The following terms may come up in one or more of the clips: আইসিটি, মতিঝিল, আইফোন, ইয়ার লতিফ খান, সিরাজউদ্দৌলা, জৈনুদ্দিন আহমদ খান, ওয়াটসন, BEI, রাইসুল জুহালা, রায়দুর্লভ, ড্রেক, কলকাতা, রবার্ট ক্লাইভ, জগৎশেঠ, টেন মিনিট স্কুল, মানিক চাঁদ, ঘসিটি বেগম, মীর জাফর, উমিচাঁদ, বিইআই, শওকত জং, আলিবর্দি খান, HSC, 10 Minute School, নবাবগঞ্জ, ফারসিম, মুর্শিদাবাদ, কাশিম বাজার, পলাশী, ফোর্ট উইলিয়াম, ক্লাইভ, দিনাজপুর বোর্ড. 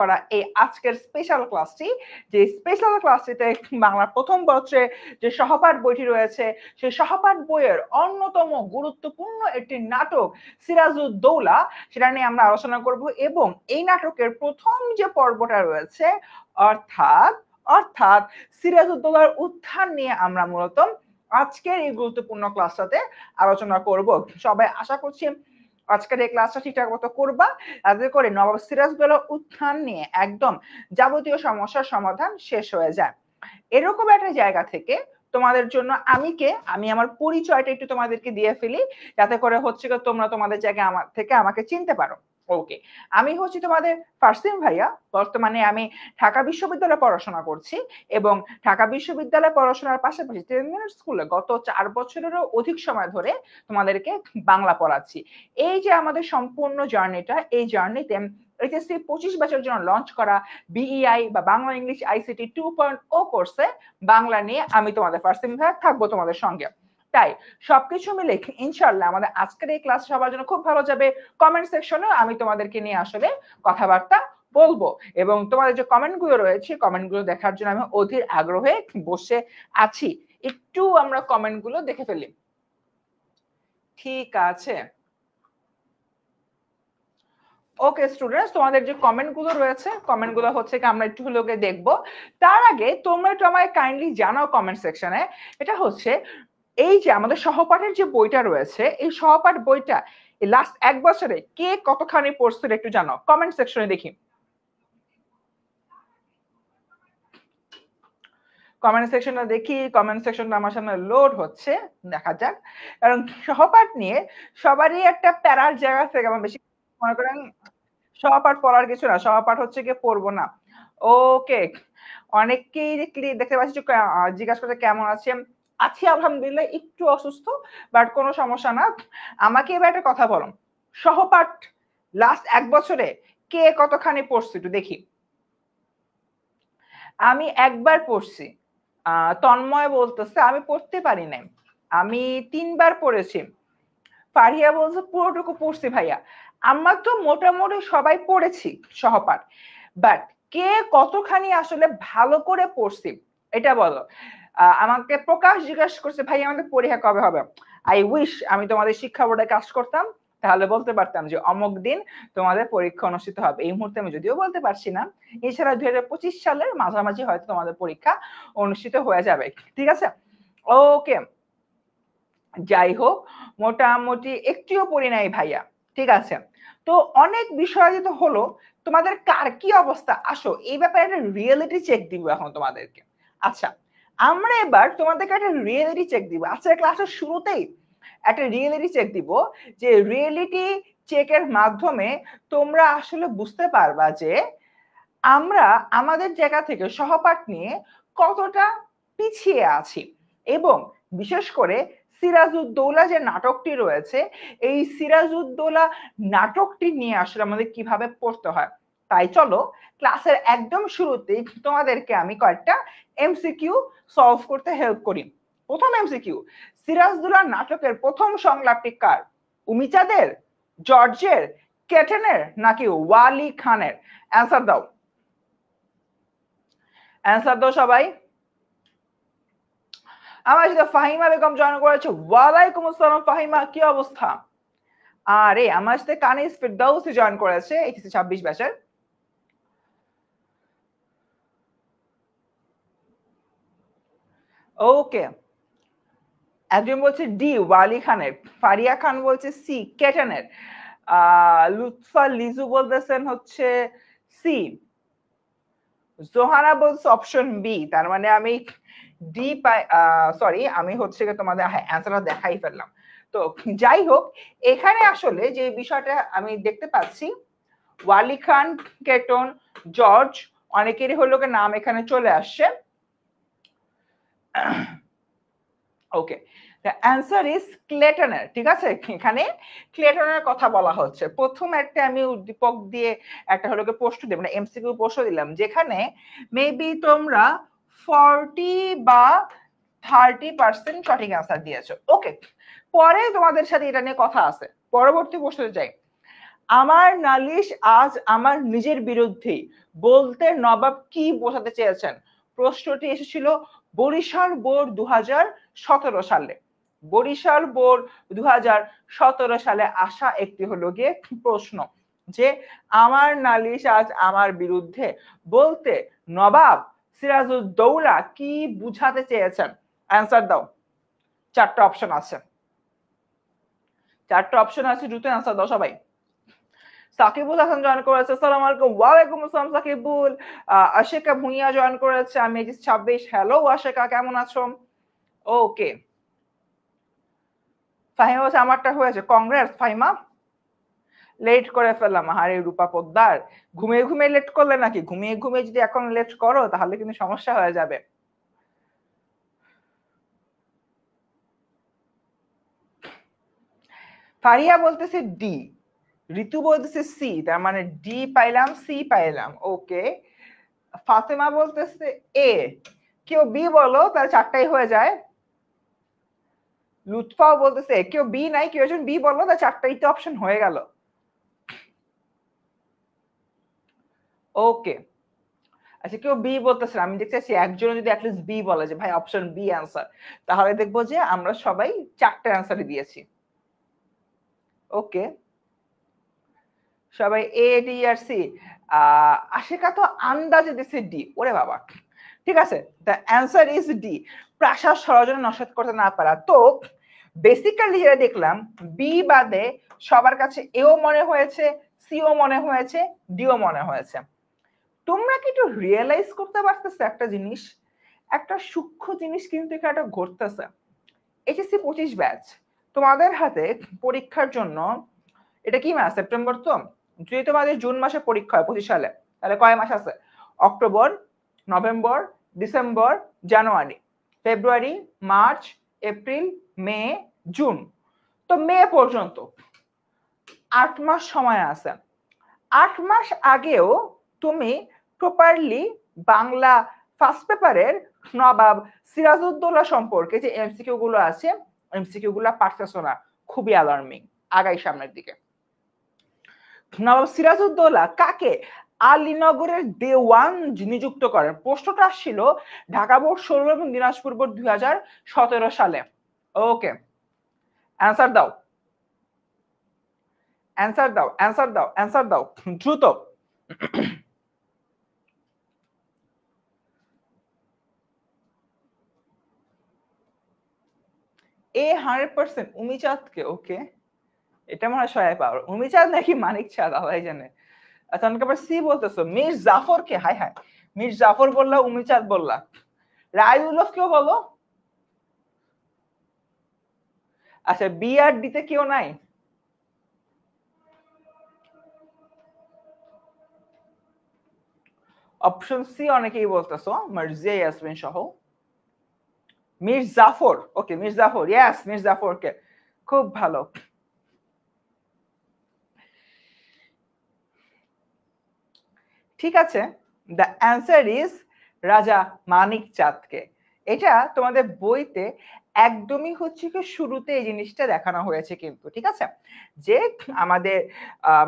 করা এই আজকের স্পেশাল ক্লাসটি, যে স্পেশাল ক্লাসটিতে বাংলা প্রথম বর্ষে যে সহপাঠ বইটি রয়েছে সেই সহপাঠ বইয়ের অন্যতম গুরুত্বপূর্ণ একটি নাটক সিরাজউদ্দৌলা, সেটা নিয়ে আমরা আলোচনা করব। এবং এই নাটকের প্রথম যে পর্বটা রয়েছে অর্থাৎ সিরাজউদ্দৌলার উত্থান নিয়ে আমরা মূলত আজকের এই গুরুত্বপূর্ণ ক্লাসটাতে আলোচনা করব। সবাই আশা করছি আজকের এই ক্লাসটা ঠিকঠাক মতো করবা, তাতে করে নবাব সিরাজউদ্দৌলা উত্থান নিয়ে একদম যাবতীয় সমস্যার সমাধান শেষ হয়ে যায়। এরকম একটা জায়গা থেকে তোমাদের জন্য আমি আমার পরিচয়টা একটু তোমাদেরকে দিয়ে ফেলি, যাতে করে হচ্ছে তোমরা তোমাদের জায়গায় আমার থেকে আমাকে চিনতে পারো। ওকে, আমি হচ্ছি তোমাদের ফারসিম ভাইয়া। বর্তমানে আমি ঢাকা বিশ্ববিদ্যালয়ে পড়াশোনা করছি এবং ঢাকা বিশ্ববিদ্যালয়ে পড়াশোনার পাশাপাশি টেন মিনিট স্কুলে গত 4 বছরেরও অধিক সময় ধরে তোমাদেরকে বাংলা পড়াচ্ছি। এই যে আমাদের সম্পূর্ণ জার্নিটা, এই জার্নিতে HSC 25 বছরের জন্য লঞ্চ করা বিইআই বা বাংলা ইংলিশ আইসিটি 2.0 কোর্সে বাংলা নিয়ে আমি তোমাদের ফারসিম ভাইয়া থাকবো তোমাদের সঙ্গে। তাই সবকিছু মিলে ইনশাআল্লাহ আমাদের আজকের এই ক্লাস সবার জন্য খুব ভালো যাবে। কমেন্ট সেকশনে আমি তোমাদেরকে নিয়ে আসলে কথাবার্তা বলবো এবং তোমাদের যে কমেন্টগুলো রয়েছে কমেন্টগুলো দেখার জন্য আমি অধীর আগ্রহে বসে আছি। একটু আমরা কমেন্টগুলো দেখে ফেলি। ঠিক আছে, ওকে স্টুডেন্টস, তোমাদের যে কমেন্টগুলো রয়েছে কমেন্টগুলো হচ্ছে কি আমরা একটু হলো দেখবো। তার আগে তোমরা একটু আমায় কাইন্ডলি জানাও কমেন্ট সেকশনে, এটা হচ্ছে এই যে আমাদের সহপাঠের যে বইটা রয়েছে, এই সহপাঠ বইটা লাস্ট 1 বছরে কে কতখানি পড়ছে একটু জানাও কমেন্ট সেকশনে দেখি। কমেন্ট সেকশনটা দেখি, কমেন্ট সেকশনটা আমার সামনে লোড হচ্ছে, দেখা যাক। কারণ সহপাঠ নিয়ে সবারই একটা প্যারার জায়গা থেকে আমার বেশি মনে করেন সহপাঠ পড়ার কিছু না, সহপাঠ হচ্ছে গিয়ে পড়বো না। ওকে, অনেকেই দেখতে পাচ্ছি জিজ্ঞাসা করতে কেমন আছে। আছি আলহামদুলিল্লাহ, একটু অসুস্থ বাট কোনো সমস্যা না। আমাকে এবার একটা কথা বলো, সহপাঠ লাস্ট 1 বছরে কে কতখানি পড়ছে একটু দেখি। আমি একবার পড়ছি, তন্ময় বলতেছে আমি পড়তে পারি নাই। আমি 3বার পড়েছি। ফারিয়া বলছে পুরোটুকু পড়ছি ভাইয়া। আমরা তো মোটামুটি সবাই পড়েছি সহপাঠ, বাট কে কতখানি আসলে ভালো করে পড়ছি এটা বলো। আমাকে প্রকাশ জিজ্ঞাসা করছে ভাই আমাদের পরীক্ষা কবে হবে। আই উইশ আমি তোমাদের শিক্ষা বোর্ডে কাজ করতাম, তাহলে বলতে পারতাম যে অমুক দিন তোমাদের পরীক্ষা অনুষ্ঠিত হবে। এই মুহূর্তে আমি যদিও বলতে পারছি না, এছাড়া 2025 সালের মাঝামাঝি হয়তো তোমাদের পরীক্ষা অনুষ্ঠিত হয়ে যাবে। ঠিক আছে, ওকে, যাই হোক মোটামুটি একটিও পড়ি নাই ভাইয়া। ঠিক আছে, তো অনেক বিষয় যেহেতু হলো, তোমাদের কার কি অবস্থা আসো এই ব্যাপারে একটা রিয়েলিটি চেক দিব এখন তোমাদেরকে। আচ্ছা, আমরা এবার তোমাদেরকে একটা রিয়েলিটি চেক দিব। আচ্ছা, ক্লাসের শুরুতেই একটা রিয়েলিটি চেক দিব, যে রিয়েলিটি চেকের মাধ্যমে তোমরা আসলে বুঝতে পারবা যে আমরা আমাদের জায়গা থেকে সহপাঠ নিয়ে কতটা পিছিয়ে আছি। এবং বিশেষ করে সিরাজউদ্দৌলা যে নাটকটি রয়েছে, এই সিরাজউদ্দৌলা নাটকটি নিয়ে আসলে আমাদের কিভাবে পড়তে হয়। তাই চলো ক্লাসের একদম শুরুতেই তোমাদেরকে আমি কয়েকটা এমসিকিউ সলভ করতে হেল্প করি। প্রথম এমসিকিউ, সিরাজউদ্দৌলা নাটকের প্রথম সংলাপটি কার? উমিচাঁদের, জর্জের, কেটেনের নাকি ওয়ালি খানের? অ্যান্সার দাও, অ্যান্সার দাও সবাই। আমার সাথে ফাহিমা বেগম জয়েন করেছে। ওয়ালাইকুম আসসালাম ফাহিমা, কি অবস্থা? আরে আমার সাথে কানিস ফিরদাউসি জয়েন করেছে, 26 ব্যাচের। ওকে, একজন বলছে ডি ওয়ালি খানের, ফারিয়া খান বলছে সি কেটেনের, লুৎফা লিজু বলতেছেন হচ্ছে সি, জোহানা বলছে অপশন বি। তার মানে আমি ডি পাই, সরি আমি হচ্ছে তোমাদের অ্যান্সারটা দেখাই ফেললাম। তো যাই হোক, এখানে আসলে যে বিষয়টা আমি দেখতে পাচ্ছি, ওয়ালি খান, কেটন, জর্জ, অনেকেরই হলো নাম এখানে চলে আসছে। ওকে, দ্য অ্যান্সার ইজ ক্লেটনের। ঠিক আছে, এখানে ক্লেটনের কথা বলা হচ্ছে। প্রথম একটা আমি উদ্দীপক দিয়ে একটা হলো প্রশ্ন দিলাম, মানে এমসিকিউ প্রশ্ন দিলাম, যেখানে মেবি তোমরা 40 বা 30% সঠিক আনসার দিয়েছো। ওকে, পরে তোমাদের সাথে এটা নিয়ে কথা আছে, পরবর্তী প্রশ্নে যাই। আমার নালিশ আজ আমার নিজের বিরুদ্ধেই বলতে নবাব কি বোঝাতে চেয়েছেন? প্রশ্নটি এসেছিল বরিশাল বোর্ড 2017 সালে। বরিশাল বোর্ড 2017 সালে আসা একটি হলো গিয়ে প্রশ্ন, যে আমার নালিশ আজ আমার বিরুদ্ধে বলতে নবাব সিরাজউদ্দৌলা কি বুঝাতে চেয়েছেন? অ্যান্সার দাও। চারটা অপশন আছে, চারটা অপশন আছে, দ্রুত অ্যান্সার দাও সবাই। সাকিবুল হাসান জয়েন করেছে, আসসালামু আলাইকুম। ওয়ালাইকুম আসসালাম সাকিবুল। আশিকা ভুঁইয়া জয়েন করেছে, আমি 26। হ্যালো আশিকা, কেমন আছো? ওকে, ফাহিমা বলছে আমারটা হয়েছে, কংগ্রেস ফাহিমা। লেট করে ফেললাম, আরে রূপা পোদ্দার ঘুমিয়ে ঘুমিয়ে লেট করলে নাকি? ঘুমিয়ে ঘুমিয়ে যদি এখন লেট করো তাহলে কিন্তু সমস্যা হয়ে যাবে। ফারিয়া বলতেছে ডি, ঋতু বলতেছে সি, তার মানে ডি পাইলাম, সি পাইলাম। ওকে, ফাতেমা বলতেছে এ, কেউ বি বলো, তাহলে চারটাই হয়ে যায়। লুৎফাও বলতেছে কেউ বি নাই, কেউ একজন বি বলো, তাহলে চারটাই তো অপশন হয়ে গেল। ওকে, আচ্ছা কেউ বি বলতেছে, আমি দেখতে চাচ্ছি একজন যদি অ্যাটলিস্ট বি বলে যে ভাই অপশন বি অ্যান্সার, তাহলে দেখবো যে আমরা সবাই চারটে অ্যান্সারই দিয়েছি। ওকে, সবাই এ, ডি আর সি। আশিকা তো আন্দাজে দিচ্ছে ডি। ওরে বাবা, ঠিক আছে, দ্য অ্যান্সার ইজ ডি, প্রাসাদ সরজনে নস্যাৎ করতে না পারা। তো বেসিক্যালি যেটা দেখলাম, বি বাদে সবার কাছে এও মনে হয়েছে, সিও মনে হয়েছে, ডিও মনে হয়েছে। তোমরা কি একটু রিয়েলাইজ করতে পারতেছো একটা জিনিস, একটা সূক্ষ্ম জিনিস কিন্তু এখানে ঘটতেছে? এইচএসসি 25 ব্যাচ, তোমাদের হাতে পরীক্ষার জন্য, এটা কি মাস? সেপ্টেম্বর। তো যদি তোমাদের জুন মাসে পরীক্ষা হয় 25 সালে, তাহলে কয় মাস আছে? অক্টোবর, নভেম্বর, ডিসেম্বর, জানুয়ারি, ফেব্রুয়ারি, মার্চ, এপ্রিল, মে, জুন, তো মে পর্যন্ত 8 মাস সময় আছে। 8 মাস আগেও তুমি প্রপারলি বাংলা ফার্স্ট পেপারের নবাব সিরাজউদ্দৌলা সম্পর্কে যে এমসিকিউ গুলো আছে, এমসিকিউ গুলো পারতেছো না, খুবই অ্যালার্মিং। আগাই সামনের দিকে, নবাব সিরাজউদ্দৌলা কাকে আলীনগরের দেওয়ান নিযুক্ত করেন? প্রশ্নটা আসছিল ঢাকা বোর্ড 16 এবং দিনাজপুর বোর্ড 2017 সালে। ওকে, অ্যান্সার দাও, অ্যান্সার দাও, অ্যান্সার দাও, অ্যান্সার দাও দ্রুত। এ 100% উমিচাঁদকে। ওকে, এটা মনে হয় সহায় পাওয়ার। উমিচাঁদ নাকি মানিক চাঁদ আলাই জানে। আচ্ছা, অনেকবার সি বলতেছো। মীর জাফর কে? হাই হাই, মীর জাফর বললা, উমিচাঁদ বললা, রায়দুর্লভ কেউ বলো। আচ্ছা, বি আর ডিতে কেউ নাই? অপশন সি অনেকেই বলতেছো, মার্জিয়া ইয়াসমিন সহ। মীর জাফর, ওকে মীর জাফর, ইয়েস মীর জাফর কে, খুব ভালো। ঠিক আছে, দ্য অ্যান্সার ইজ রাজা মানিক চাঁদকে। এটা তোমাদের বইতে একদমই হচ্ছে কি শুরুতে এই জিনিসটা দেখানো হয়েছে কিন্তু, ঠিক আছে, যে আমাদের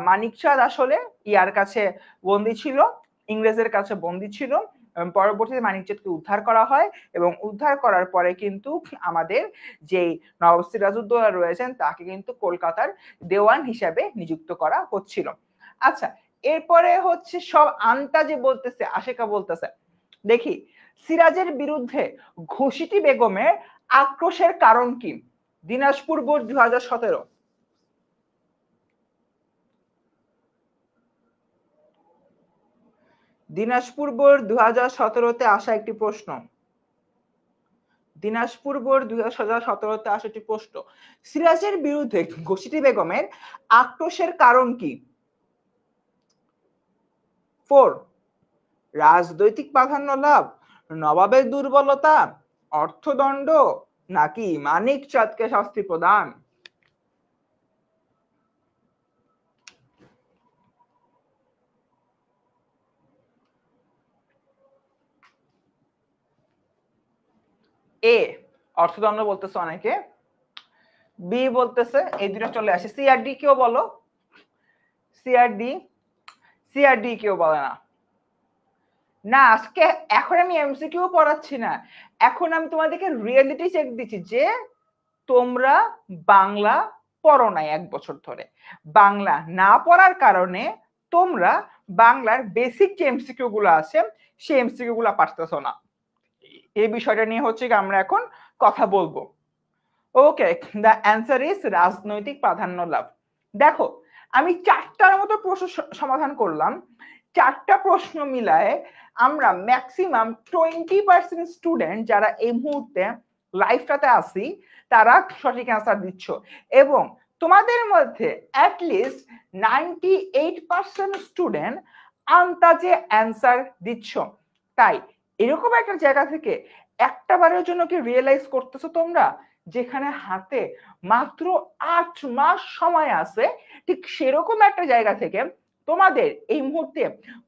মানিক চাঁদ আসলে ইয়ার কাছে বন্দী ছিল, ইংরেজের কাছে বন্দী ছিল, পরবর্তীতে মানিক চাঁদকে উদ্ধার করা হয় এবং উদ্ধার করার পরে কিন্তু আমাদের যেই নবাব সিরাজউদ্দৌলা রয়েছেন তাকে কিন্তু কলকাতার দেওয়ান হিসাবে নিযুক্ত করা হচ্ছিল। আচ্ছা, এরপরে হচ্ছে সব আন্তাজে বলতেছে, আশিকা বলতেছে, দেখি সিরাজের বিরুদ্ধে ঘসিটি বেগমের আক্রোশের কারণ কি? দিনাজপুর বোর্ড 2017। দিনাজপুর বোর্ড 2017-তে আসা একটি প্রশ্ন, দিনাজপুর বোর্ড 2017-তে আসা একটি প্রশ্ন, সিরাজের বিরুদ্ধে ঘসিটি বেগমের আক্রোশের কারণ কি? 4, রাজনৈতিক প্রাধান্য লাভ, নবাবের দুর্বলতা, অর্থদণ্ড, নাকি মানিক চাঁদকে শাস্তি প্রদান? এ, অর্থদণ্ড বলতেছে অনেকে, বি বলতেছে, এই দুটো চলে আসে। সি আর ডি কেউ বলো, সিআরডি, সিআরডি কেউ বলে না। না আজকে এখন আমি এমসিকিউ পড়াচ্ছি না, এখন আমি তোমাদেরকে রিয়েলিটি চেক দিচ্ছি যে তোমরা বাংলা পড়ো নাই এক বছর ধরে। বাংলা না পড়ার কারণে তোমরা বাংলার বেসিক যে এমসিকিউ গুলো আছে সেই এমসিকিউ গুলো পারতেছ না। এই বিষয়টা নিয়ে হচ্ছে আমরা এখন কথা বলবো। ওকে, দ্য অ্যান্সার ইজ রাজনৈতিক প্রাধান্য লাভ। দেখো আমি চারটার মতো প্রশ্ন সমাধান করলাম, চারটা প্রশ্ন মিলায় আমরা ম্যাক্সিমাম 20% স্টুডেন্ট যারা এই মুহূর্তে লাইফটাতে আসি তারা সঠিক অ্যান্সার দিচ্ছ, এবং তোমাদের মধ্যে অ্যাটলিস্ট 98% স্টুডেন্ট আন্তাজে অ্যান্সার দিচ্ছ। তাই এরকম একটা জায়গা থেকে একটা বারের জন্য কি রিয়েলাইজ করতেছো তোমরা যেখানে হাতে মাত্র 8 মাস সময় আছে, ঠিক সেরকম একটা জায়গা থেকে তোমাদের এই মুহূর্তে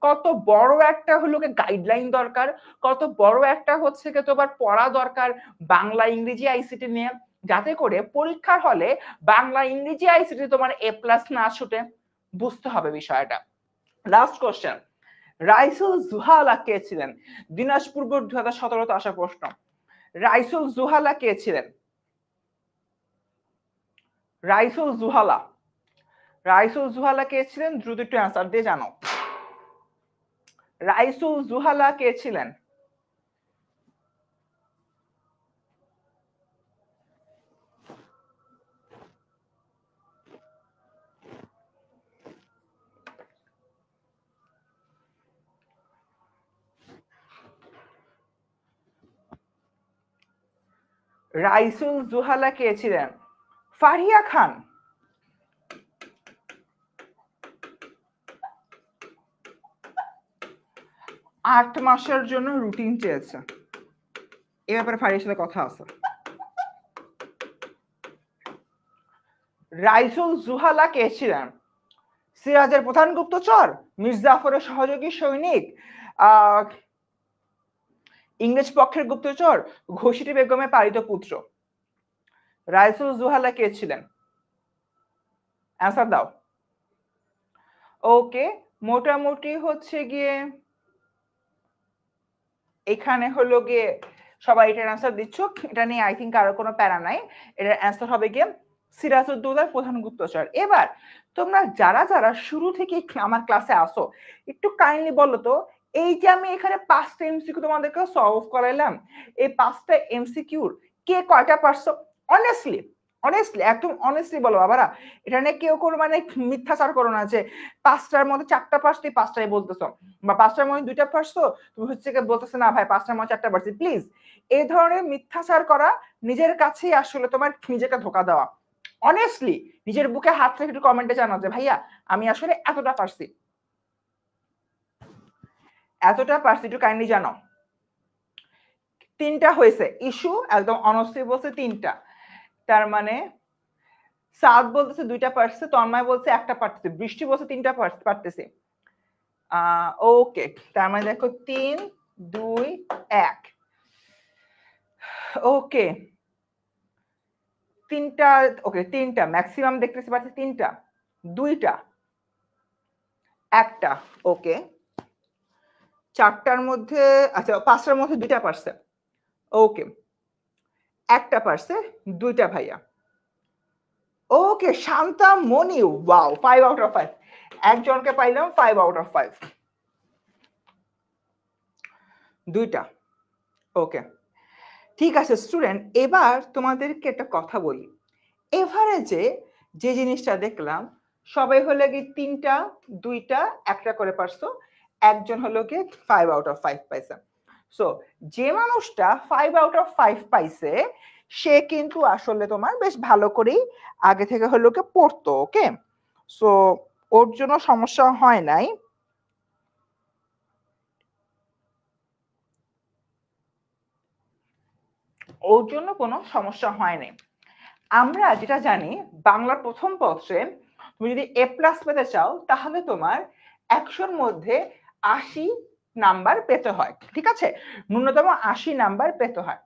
কত বড় একটা হলো গাইডলাইন দরকার, কত বড় একটা হচ্ছে কি তোমার পড়া দরকার বাংলা ইংরেজি আইসিটি নিয়ে, যাতে করে পরীক্ষার হলে বাংলা ইংরেজি আইসিটি তোমার এ প্লাস না ছুটে, বুঝতে হবে বিষয়টা। লাস্ট কোশ্চেন, রাইসুল জুহালা কে ছিলেন? দিনাজপুর বোর্ড 2017-তে আসা প্রশ্ন। রাইসুল জুহালা কে ছিলেন? রাইসুল জুহালা, রাইসুল জুহালা কে ছিলেন? দ্রুত একটু অ্যান্সার দিয়ে জানো রাইসুল জুহালা কে ছিলেন। রাইসুল জুহালা কে ছিলেন? ফারিয়া খান, আট মাসের জন্য রুটিন চেয়েছে, এ ব্যাপারে ফারিয়ার সাথে কথা আছে। রাইসুল জুহালা কে ছিলেন? সিরাজের প্রধান গুপ্তচর, মীর জাফরের সহযোগী সৈনিক, ইংরেজ পক্ষের গুপ্তচর, ঘসিটি বেগমের পালিত পুত্র। রাইসুল জুহালা কে ছিলেন? অ্যান্সার দাও। ওকে, মোটামুটি হচ্ছে গিয়ে এখানে হলো গিয়ে সবাই এটার অ্যান্সার দিচ্ছ, এটা নিয়ে আই থিঙ্ক আরো কোনো প্যারা নাই। এটার অ্যান্সার হবে গিয়ে সিরাজউদ্দৌলার প্রধান গুপ্তচর। এবার তোমরা যারা যারা শুরু থেকে আমার ক্লাসে আসো একটু কাইন্ডলি বলো তো, এই যে আমি এখানে 5টা এমসিকিউ তোমাদেরকে সলভ করাইলাম, এই 5টা এমসিকিউর কে কয়টা পারছো? অনেস্টলি অনেস্টলি একদম অনেস্টলি বলো বাবারা, এটা নিয়ে কেউ করো মানে মিথ্যাচার করো না যে 5টার মধ্যে 4টা পারছো, 5টাই বলতেছো, বা 5টার মধ্যে 2টা পারছো তুমি হচ্ছে বলতেছো না ভাই 5টার মধ্যে 4টা পারছি। প্লিজ, এই ধরনের মিথ্যাচার করা নিজের কাছেই আসলে তোমার নিজেকে ধোকা দেওয়া। অনেস্টলি নিজের বুকে হাত রেখে একটু কমেন্টে জানাও যে ভাইয়া আমি আসলে এতটা পারছি, এতটা পারছি, একটু কাইন্ডলি জানাও। 3টা হয়েছে ইস্যু, একদম অনেস্টলি বলছে 3টা, তার মানে সাদ বলতেছে 2টা পারছে, তন্ময় বলছে 1টা পারতেছে, বৃষ্টি বলছে 3টা পারতেছে। ওকে, তার মানে দেখো 3, 2, 1। ওকে 3টা, ওকে 3টা ম্যাক্সিমাম দেখতেছি পারছে, 3টা, 2টা, 1টা। ওকে 4টার মধ্যে, আচ্ছা 5টার মধ্যে 2টা পারছে, ওকে 1টা পারছে, 2টা ভাইয়া। ওকে শান্তা মনি, ওয়াও 5/5, একজনকে পাইলাম 5/5, 2টা। ওকে ঠিক আছে স্টুডেন্ট, এবার তোমাদেরকে একটা কথা বলি, এভারেজে যে জিনিসটা দেখলাম সবাই হলে গিয়ে 3টা, 2টা, 1টা করে পারছো, একজন হলো গিয়ে 5/5 পাইছে। সো যে মানুষটা 5/5 পাইছে সে কিন্তু আসলে তোমার বেশ ভালো করেই আগে থেকে হলো গিয়ে পড়তো। ওকে সো ওর জন্য সমস্যা হয় নাই। ওর জন্য কোনো সমস্যা হয় নাই। আমরা যেটা জানি বাংলার প্রথম পত্রে তুমি যদি এ প্লাস পেতে চাও তাহলে তোমার 100-র মধ্যে 80 নাম্বার পেতে হয়, ঠিক আছে, ন্যূনতম 80 নাম্বার পেতে হয়।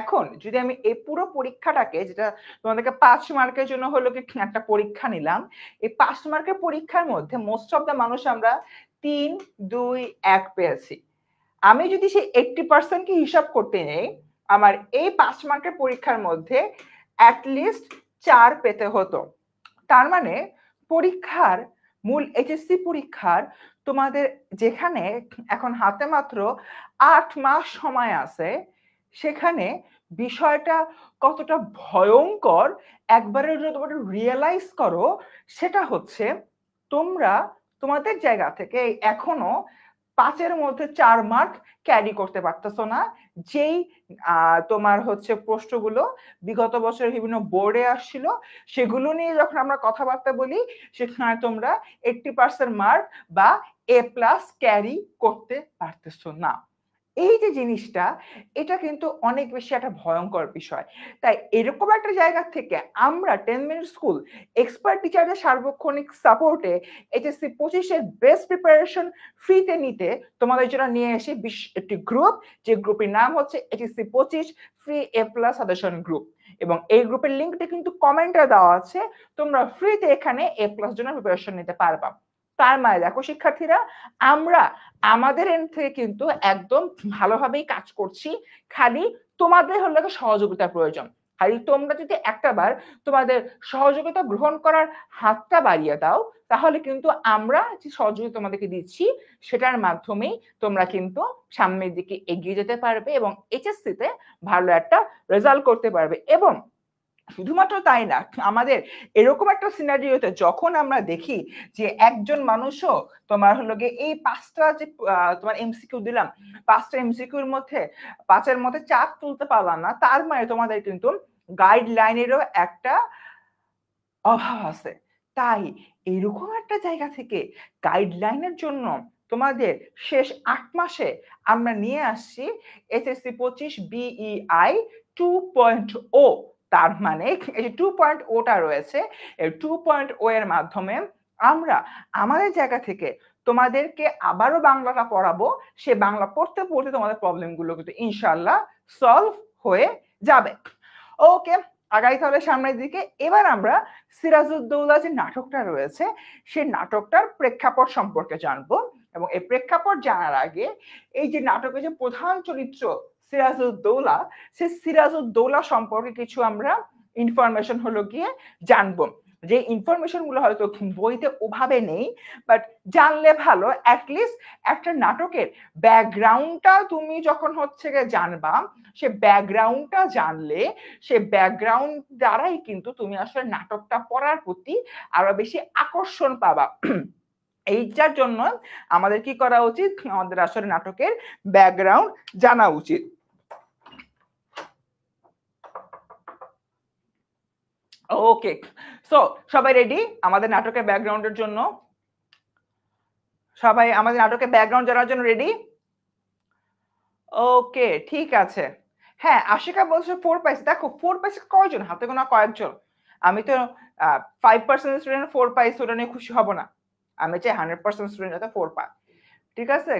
এখন যদি আমি এই পুরো পরীক্ষাটাকে, যেটা তোমাদেরকে 5 মার্কের জন্য হলো কি একটা পরীক্ষা নিলাম, এই 5 মার্কের পরীক্ষার মধ্যে মোস্ট অফ দা মানুষ আমরা 3, 2, 1 পেয়েছি। আমি যদি সেই 80% কি হিসাব করতে নেই, আমার এই 5 মার্কের পরীক্ষার মধ্যে অ্যাটলিস্ট 4 পেতে হতো। তার মানে পরীক্ষার মূল এইচএসসি পরীক্ষার তোমাদের যেখানে এখন হাতে মাত্র 8 মাস সময় আছে, সেখানে বিষয়টা কতটা ভয়ঙ্কর একবারের জন্য তোমরা রিয়েলাইজ করো। সেটা হচ্ছে তোমরা তোমাদের জায়গা থেকে এখনো 5-এর মধ্যে 4 মার্ক ক্যারি করতে পারতেছ না, যেই তোমার হচ্ছে প্রশ্নগুলো বিগত বছরের বিভিন্ন বোর্ডে আসছিল সেগুলো নিয়ে যখন আমরা কথাবার্তা বলি, সেখানে তোমরা 80% মার্ক বা A+ ক্যারি করতে পারতেছ না। এই যে জিনিসটা, এটা কিন্তু অনেক বেশি একটা ভয়ঙ্কর বিষয়। তাই এরকম একটা জায়গা থেকে আমরা 10 মিনিট স্কুল এক্সপার্ট টিচারদের সার্বক্ষণিক সাপোর্টে HSC 25-এর বেস্ট প্রিপারেশন ফ্রিতে নিতে তোমাদের জন্য নিয়ে এসে একটি গ্রুপ, যে গ্রুপের নাম হচ্ছে HSC 25 free A+ suggestion group, এবং এই গ্রুপের লিঙ্কটা কিন্তু কমেন্টে দেওয়া আছে। তোমরা ফ্রিতে এখানে A+ জন্য প্রিপারেশন নিতে পারবা। তার মানে দেখো শিক্ষার্থীরা, আমরা আমাদের এন্ড থেকে কিন্তু একদম ভালোভাবেই কাজ করছি, খালি তোমাদের হলো সহযোগিতা প্রয়োজন। খালি তোমরা যদি একটাবার তোমাদের সহযোগিতা গ্রহণ করার হাতটা বাড়িয়ে দাও, তাহলে কিন্তু আমরা যে সহযোগিতা তোমাদেরকে দিচ্ছি সেটার মাধ্যমেই তোমরা কিন্তু সামনের দিকে এগিয়ে যেতে পারবে এবং HSC-তে ভালো একটা রেজাল্ট করতে পারবে। এবং শুধুমাত্র তাই না, আমাদের এরকম একটা সিনারিওতে যখন আমরা দেখি যে একজন মানুষও তোমার হলো গিয়ে এই 5টা যে তোমার MCQ দিলাম, 5টা MCQর মধ্যে 5-এর মধ্যে 4 তুলতে পারলাম না, তার মানে তোমাদের কিন্তু গাইডলাইনেরও একটা অভাব আছে। তাই এরকম একটা জায়গা থেকে গাইডলাইনের জন্য তোমাদের শেষ 8 মাসে আমরা নিয়ে আসছি HSC 25 BEI 2.0। তার মানে এই 2.0টা রয়েছে, এই 2.0 এর মাধ্যমে আমরা আমাদের জায়গা থেকে তোমাদেরকে আবারও বাংলাটা পড়াবো। সে বাংলা পড়তে পড়তে তোমাদের প্রবলেমগুলো কিন্তু ইনশাল্লাহ সলভ হয়ে যাবে। ওকে, আগাই তাহলে সামনের দিকে। এবার আমরা সিরাজউদ্দৌলা যে নাটকটা রয়েছে, সেই নাটকটার প্রেক্ষাপট সম্পর্কে জানবো। এবং এই প্রেক্ষাপট জানার আগে এই যে নাটকের যে প্রধান চরিত্র সিরাজউদ্দৌলা, সে সিরাজউদ্দৌলা সম্পর্কে কিছু আমরা ইনফরমেশন হলো গিয়ে জানবো, যে ইনফরমেশন গুলো হয়তো বইতে ওভাবে নেই, বাট জানলে ভালো। অ্যাটলিস্ট একটা নাটকের ব্যাকগ্রাউন্ডটা তুমি যখন হচ্ছে জানবা, সে ব্যাকগ্রাউন্ডটা জানলে, সে ব্যাকগ্রাউন্ড দ্বারাই কিন্তু তুমি আসলে নাটকটা পড়ার প্রতি আরো বেশি আকর্ষণ পাবা। এইটার জন্য আমাদের কি করা উচিত, আমাদের আসলে নাটকের ব্যাকগ্রাউন্ড জানা উচিত। ওকে, সো সবাই রেডি আমাদের নাটকের ব্যাকগ্রাউন্ডের জন্য? সবাই আমাদের নাটকের ব্যাকগ্রাউন্ড জানার জন্য রেডি? ওকে, ঠিক আছে। হ্যাঁ, আশিকা বলছে 4 পাইছে। দেখো 4 পাইছে কয়জন, হাতে গোনা কয়েকজন। আমি তো 5% স্টুডেন্ট 4 পাইছে ওটা নিয়ে খুশি হব না। আমি চাই 100% স্টুডেন্ট যাতে 4 পায়। ঠিক আছে,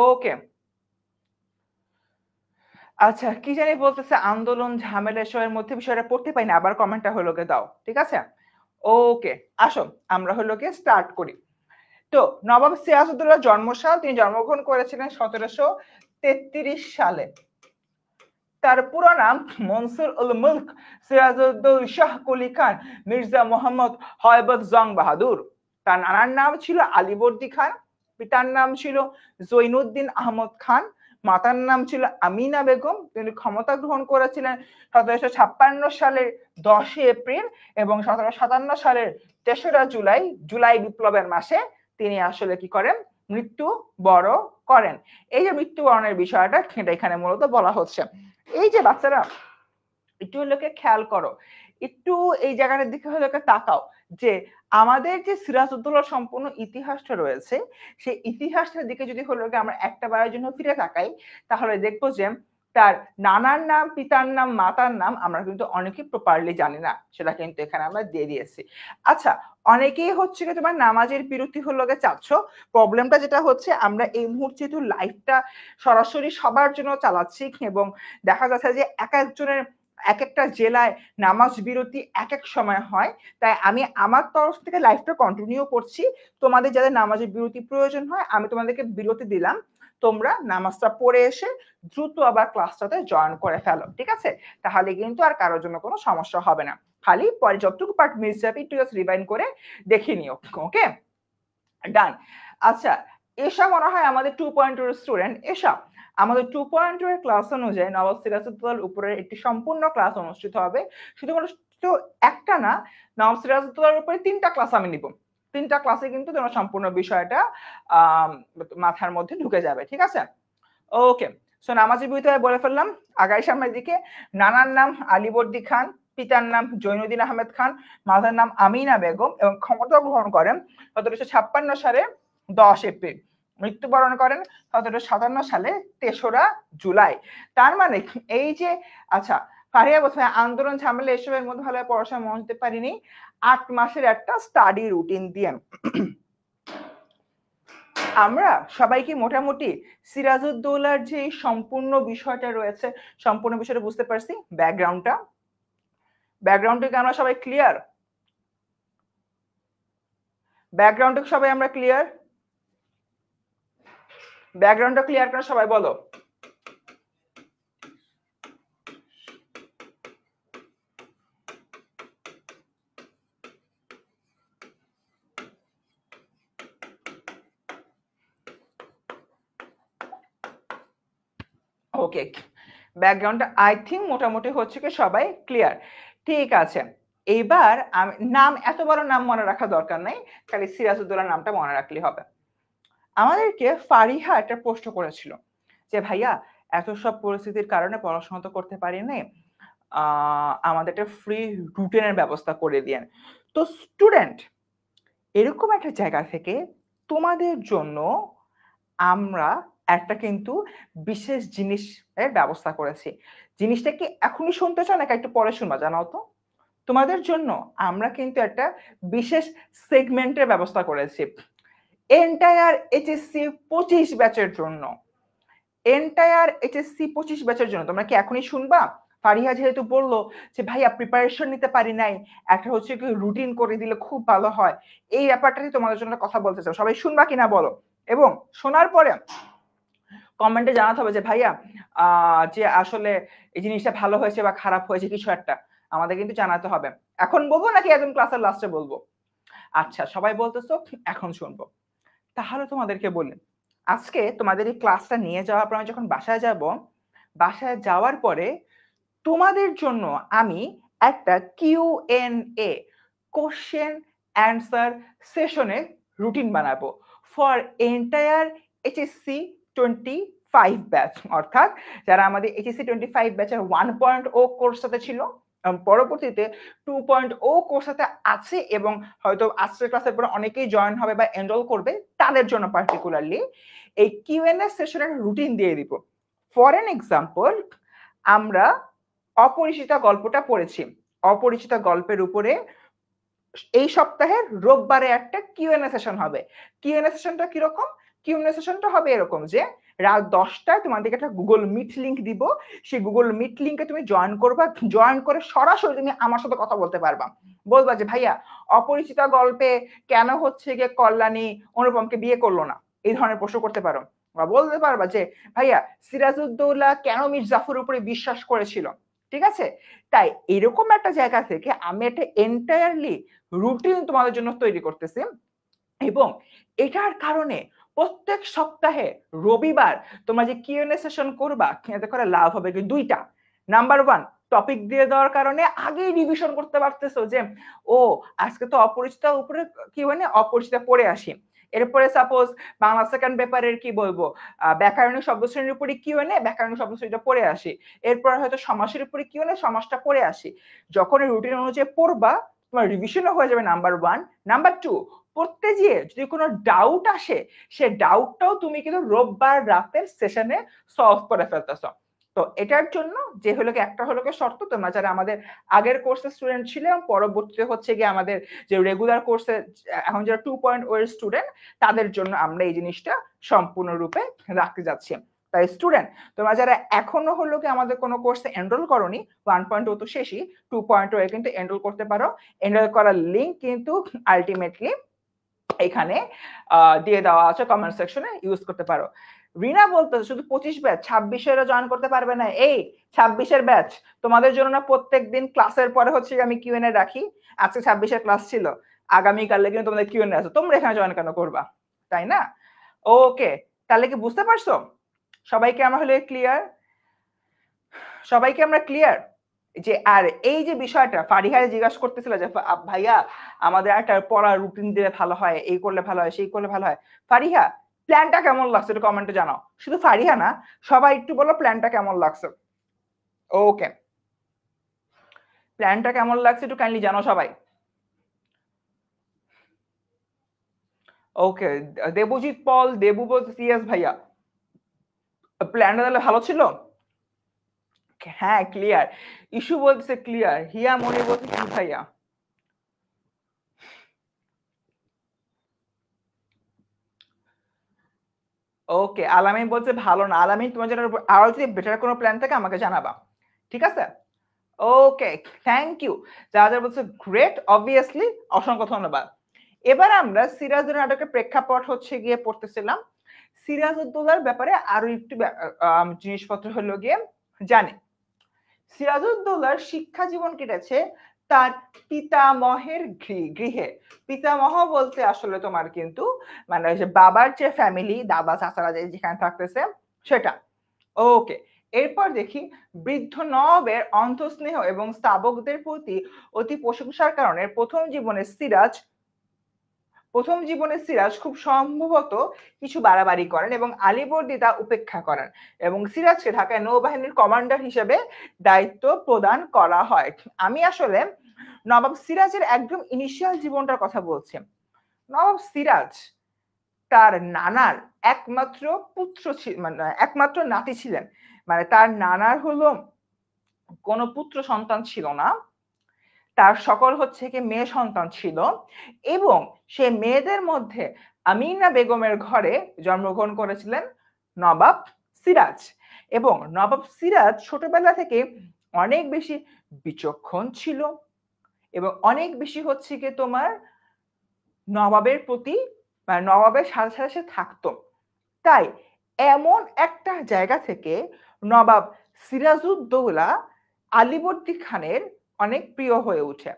ওকে। আচ্ছা, কি জানি বলতেছে আন্দোলন ঝামেলা এসবের মধ্যে বিষয়টা পড়তে পাই না, আবার কমেন্টটা হলো কে দাও। ঠিক আছে, ওকে, আসো আমরা হলো কে স্টার্ট করি। তো নবাব সিরাজউদ্দৌলা জন্মসাল, তিনি জন্মগ্রহণ করেছিলেন 1733 সালে। তার পুরো নাম মনসুর উল মুলক সিরাজউদ্দৌল শাহ কুলি খান মির্জা মোহাম্মদ হয়বত জং বাহাদুর। তার নানার নাম ছিল আলিবর্দি খান, পিতার নাম ছিল জৈনুদ্দিন আহমদ খান, মাতার নাম ছিল আমিনা বেগম। তিনি ক্ষমতা গ্রহণ করেছিলেন 1756 সালের 10 এপ্রিল এবং 1757 সালের 3রা জুলাই, জুলাই বিপ্লবের মাসে তিনি আসলে কি করেন, মৃত্যুবরণ করেন। এই যে মৃত্যুবরণের বিষয়টা এখানে মূলত বলা হচ্ছে। এই যে বাচ্চারা একটু লোকে খেয়াল করো, একটু এই জায়গাটার দিকে হলো তাকাও, যে আমাদের যে সিরাজউদ্দৌলার সম্পূর্ণ ইতিহাসটা রয়েছে, সেই ইতিহাসটার দিকে যদি হলো আমরা একটা বারের জন্য ফিরে তাকাই, তাহলে দেখবো যে তার নানার নাম, পিতার নাম, মাতার নাম আমরা কিন্তু অনেকে প্রপারলি জানি না, সেটা কিন্তু এখানে আমরা দিয়ে দিয়েছি। আচ্ছা, অনেকেই হচ্ছে কি তোমার নামাজের বিরতি হলো গে চাচ্ছ। প্রবলেমটা যেটা হচ্ছে, আমরা এই মুহূর্তে যেহেতু লাইভটা সরাসরি সবার জন্য চালাচ্ছি এবং দেখা যাচ্ছে যে এক একজনের এক একটা জেলায় নামাজ বিরতি এক এক সময় হয়, তাই আমি আমার তরফ থেকে লাইভটা কন্টিনিউ করছি। তোমাদের যাদের নামাজের বিরতি প্রয়োজন হয় আমি তোমাদেরকে বিরতি দিলাম, তোমরা নামাজটা পড়ে এসে দ্রুত আবার ক্লাসটাতে জয়েন করে ফেলো, ঠিক আছে? তাহলে কিন্তু আর কারোর জন্য কোনো সমস্যা হবে না, খালি পরে যতটুকু পার্ট মিস যাবে একটু রিভাইন্ড করে দেখে নিও, ওকে? ডান। আচ্ছা, এসা মনে হয় আমাদের 2.2 স্টুডেন্ট। এসা, আমাদের 2.2 এর ক্লাস অনুযায়ী নবাব সিরাজউদ্দৌলার উপরে একটি সম্পূর্ণ ক্লাস অনুষ্ঠিত হবে। শুধুমাত্র একটা না, নবাব সিরাজউদ্দৌলার উপরে 3টা ক্লাস আমি নিব। 3টা ক্লাসে কিন্তু তোমার সম্পূর্ণ বিষয়টা মাথার মধ্যে ঢুকে যাবে, ঠিক আছে? ওকে, সো নামাজের বিরতি বলে ফেললাম। আগাই সামনের দিকে। নানার নাম আলিবর্দি খান, পিতার নাম জৈনুদ্দিন আহমেদ খান, মাতার নাম আমিনা বেগম, এবং ক্ষমতা গ্রহণ করেন 1756 সালে 10 এপ্রিল, মৃত্যুবরণ করেন 1757 সালে 3রা জুলাই। তার মানে এই যে, আচ্ছা, ফারিয়া বলছে আন্দোলন ঝামেলা এসবের মধ্যে ভালোভাবে পড়াশোনা মন দিতে পারিনি, 8 মাসের একটা স্টাডি রুটিন দিয়ে আমরা সবাইকে মোটামুটি সিরাজউদ্দৌলার যে সম্পূর্ণ বিষয়টা রয়েছে সম্পূর্ণ বিষয়টা বুঝতে পারছি। ব্যাকগ্রাউন্ডটাকে আমরা সবাই ক্লিয়ার? ব্যাকগ্রাউন্ডটাকে সবাই আমরা ক্লিয়ার? ব্যাকগ্রাউন্ডটা ক্লিয়ার করে সবাই বলো। ওকে, ব্যাকগ্রাউন্ডটা আই থিঙ্ক মোটামুটি হচ্ছে কি সবাই ক্লিয়ার? ঠিক আছে, এইবার আমি নাম, এত বড় নাম মনে রাখা দরকার নাই, খালি সিরাজউদ্দৌলার নামটা মনে রাখলে হবে। আমাদেরকে ফারিহা একটা প্রশ্ন করেছিল যে ভাইয়া এত সব পরিস্থিতির কারণে পড়াশোনা তো করতে পারি নাই, আমাদের একটা ফ্রি রুটিনের ব্যবস্থা করে দিয়েন। তো স্টুডেন্ট, এরকম একটা জায়গা থেকে তোমাদের জন্য আমরা একটা কিন্তু বিশেষ জিনিসের ব্যবস্থা করেছি। জিনিসটা কি এখনই শুনতে চাও নাকি একটু পরে শুনবা? জানাও তো। তোমাদের জন্য আমরা কিন্তু একটা বিশেষ সেগমেন্টের ব্যবস্থা করেছি এন্টায়ার HSC 25 ব্যাচের জন্য। এন্টায়ার HSC 25 ব্যাচের জন্য তোমরা কি এখনই শুনবা? ফারিহা যেহেতু বললো যে ভাইয়া প্রিপারেশন নিতে পারি নাই, একটা হচ্ছে কি রুটিন করে দিলে খুব ভালো হয়, এই ব্যাপারটাই তোমাদের জন্য কথা বলতে চাও। সবাই শুনবা কিনা বলো, এবং শোনার পরে কমেন্টে জানাতে হবে যে ভাইয়া যে আসলে এই জিনিসটা ভালো হয়েছে বা খারাপ হয়েছে কিছু একটা আমাদের কিন্তু জানাতে হবে। এখন বলবো নাকি একদম ক্লাসের লাস্টে বলবো? আচ্ছা, সবাই বলতেছো এখন শুনবো। তাহলে তোমাদেরকে বলি, আজকে তোমাদের এই ক্লাসটা নিয়ে যাওয়ার পর আমি যখন বাসায় যাব, বাসায় যাওয়ার পরে তোমাদের জন্য আমি একটা Q&A, কোশ্চেন অ্যান্সার সেশনের রুটিন বানাবো ফর এন্টায়ার HSC 25 ব্যাচ, অর্থাৎ যারা আমাদের HSC 25 ব্যাচের 1.0 কোর্সটাতে ছিল, পরবর্তীতে 2.0 কোর্সটাতে আছে, এবং হয়তো আজকের ক্লাসের পরে অনেকেই জয়েন হবে বা এনরোল করবে, তাদের জন্য পার্টিকুলারলি এই Q&A সেশনের রুটিন দিয়ে দিব। ফর অ্যান এক্সাম্পল, আমরা অপরিচিতা গল্পটা পড়েছি, অপরিচিতা গল্পের উপরে এই সপ্তাহের রোববারে একটা Q&A সেশন হবে। Q&A সেশনটা কিরকম? Q&A সেশনটা হবে এরকম যে রাত 10টায় তোমাদেরকে একটা গুগল মিট লিঙ্ক দিব, সেই গুগল মিট লিঙ্কে তুমি জয়েন করবা। জয়েন করে সরাসরি তুমি আমার সাথে কথা বলতে পারবা, বলবা যে ভাইয়া অপরিচিতা গল্পে কেন হচ্ছে গিয়ে কল্যাণী অনুপমকে বিয়ে করলো না, এই ধরনের প্রশ্ন করতে পারো। বা বলতে পারবা যে ভাইয়া সিরাজউদ্দৌলা কেন মীর জাফর উপরে বিশ্বাস করেছিল, ঠিক আছে? তাই এরকম একটা জায়গা থেকে আমি একটা এন্টায়ারলি রুটিন তোমাদের জন্য তৈরি করতেছি, এবং এটার কারণে প্রত্যেক সপ্তাহে রবিবার তোমরা যে Q&A সেশন করবা, এতে করে লাভ হবে কি দুইটা। নাম্বার ওয়ান, টপিক দিয়ে দেওয়ার কারণে আগেই রিভিশন করতে পারতেছো যে ও আজকে তো অপরিচিতা উপরে অপরিচিতা পড়ে আসি, এরপরে সাপোজ বাংলা সেকেন্ড পেপারের কি বলবো ব্যাকরণিক শব্দশ্রেণীর উপরে Q&A, ব্যাকরণিক শব্দশ্রেণীটা পড়ে আসি, এরপরে হয়তো সমাসের উপরে Q&A, সমাসটা পড়ে আসি। যখন রুটিন অনুযায়ী পড়বা তোমার রিভিশনও হয়ে যাবে, নাম্বার ওয়ান। নাম্বার টু, পড়তে গিয়ে যদি কোনো ডাউট আসে, সে ডাউটটাও তুমি কিন্তু রোববার রাতের সেশনে সলভ করে ফেলতেছ। তো এটার জন্য যে হলো কি একটা হলো কি শর্ত, তোমরা যারা আমাদের আগের কোর্সের স্টুডেন্ট ছিলে এবং পরবর্তীতে হচ্ছে গিয়ে আমাদের যে রেগুলার কোর্সে এখন যারা 2.0 এর স্টুডেন্ট, তাদের জন্য আমরা এই জিনিসটা সম্পূর্ণরূপে রাখতে যাচ্ছি। তাই স্টুডেন্ট তোমরা যারা এখনো হলো কি আমাদের কোনো কোর্সে এনরোল করোনি, 1.0 তো শেষই, 2.0 এ কিন্তু এনরোল করতে পারো। এনরোল করার লিঙ্ক কিন্তু আলটিমেটলি এখানে দিয়ে দেওয়া আছে, কমেন্ট সেকশনে ইউজ করতে পারো। রিনা বলতো শুধু 25 ব্যাচ, 26 জয়েন করতে পারবে না। এই 26 ব্যাচ তোমাদের জন্য না, প্রত্যেকদিন ক্লাসের পরে হচ্ছে আমি কিউএনএ রাখি, আজকে 26 ক্লাস ছিল, আগামীকালে কিন্তু তোমাদের কিউএনএ আছে, তোমরা এখানে জয়েন কেন করবা, তাই না? ওকে, তাহলে কি বুঝতে পারছো? সবাইকে আমরা হলে ক্লিয়ার, সবাইকে আমরা ক্লিয়ার। যে আর এই যে বিষয়টা ফারিহারে জিজ্ঞাসা করতেছিল যে ভাইয়া আমাদের একটা পড়ার রুটিন দিলে ভালো হয়, এই করলে ভালো হয়, সেই করলে ভালো হয়, ফারিহা প্ল্যানটা কেমন লাগছে একটু কমেন্টে জানাও। শুধু ফারিহা না, সবাই একটু বলো প্ল্যানটা কেমন লাগছে। ওকে, প্ল্যানটা কেমন লাগছে একটু কাইন্ডলি জানাও সবাই। ওকে, দেবজিৎ পল, দেবু বল, সিএস ভাইয়া প্ল্যানটা তাহলে ভালো ছিল? হ্যাঁ ক্লিয়ার। ইস্যু বলছে ক্লিয়ার, হিয়া মনে বলছে কি ভাইয়া? ওকে, আলামিন বলছে ভালো না। আলামিন তোমার জন্য আরো যদি বেটার কোনো প্ল্যান থাকে আমাকে জানাবা, ঠিক আছে? Okay, thank you. যারা যারা বলছে গ্রেট, অবভিয়াসলি অসংখ্য ধন্যবাদ। এবার আমরা সিরাজউদ্দৌলা নাটকের প্রেক্ষাপট হচ্ছে গিয়ে পড়তেছিলাম। সিরাজউদ্দৌলার ব্যাপারে আরো একটু জিনিসপত্র হলো গিয়ে জানে। সিরাজউদ্দৌলার শিক্ষা জীবন কেটেছে তার পিতামহের গৃহে। পিতামহ বলতে আসলে তোমার কিন্তু মানে বাবার যে ফ্যামিলি, দাদা চাচারা যেখানে থাকতেছে সেটা। ওকে, এরপর দেখি বৃদ্ধ নবাবের অন্তঃস্নেহ এবং স্তাবকদের প্রতি অতি প্রশংসার কারণে প্রথম জীবনে সিরাজ খুব সম্ভবত কিছু বাড়াবাড়ি করেন এবং আলিবর্দি তা উপেক্ষা করেন এবং সিরাজকে ঢাকায় নৌবাহিনীর কমান্ডার হিসেবে দায়িত্ব প্রদান করা হয়। আমি আসলে নবাব সিরাজের একদম ইনিশিয়াল জীবনটার কথা বলছি। নবাব সিরাজ তার নানার একমাত্র নাতি ছিলেন, মানে তার নানার হলো কোনো পুত্র সন্তান ছিল না, তার সকল হচ্ছে কি মেয়ে সন্তান ছিল এবং সে মেয়েদের মধ্যে আমিনা বেগমের ঘরে জন্মগ্রহণ করেছিলেন নবাব সিরাজ। এবং নবাব সিরাজ ছোটবেলা থেকে অনেক বেশি বিচক্ষণ ছিল এবং অনেক বেশি হচ্ছে কি তোমার নবাবের প্রতি মানে নবাবের সাথে সাথে সে থাকতো। তাই এমন একটা জায়গা থেকে নবাব সিরাজউদ্দৌলা আলিবর্দি খানের অনেক প্রিয় হয়ে ওঠে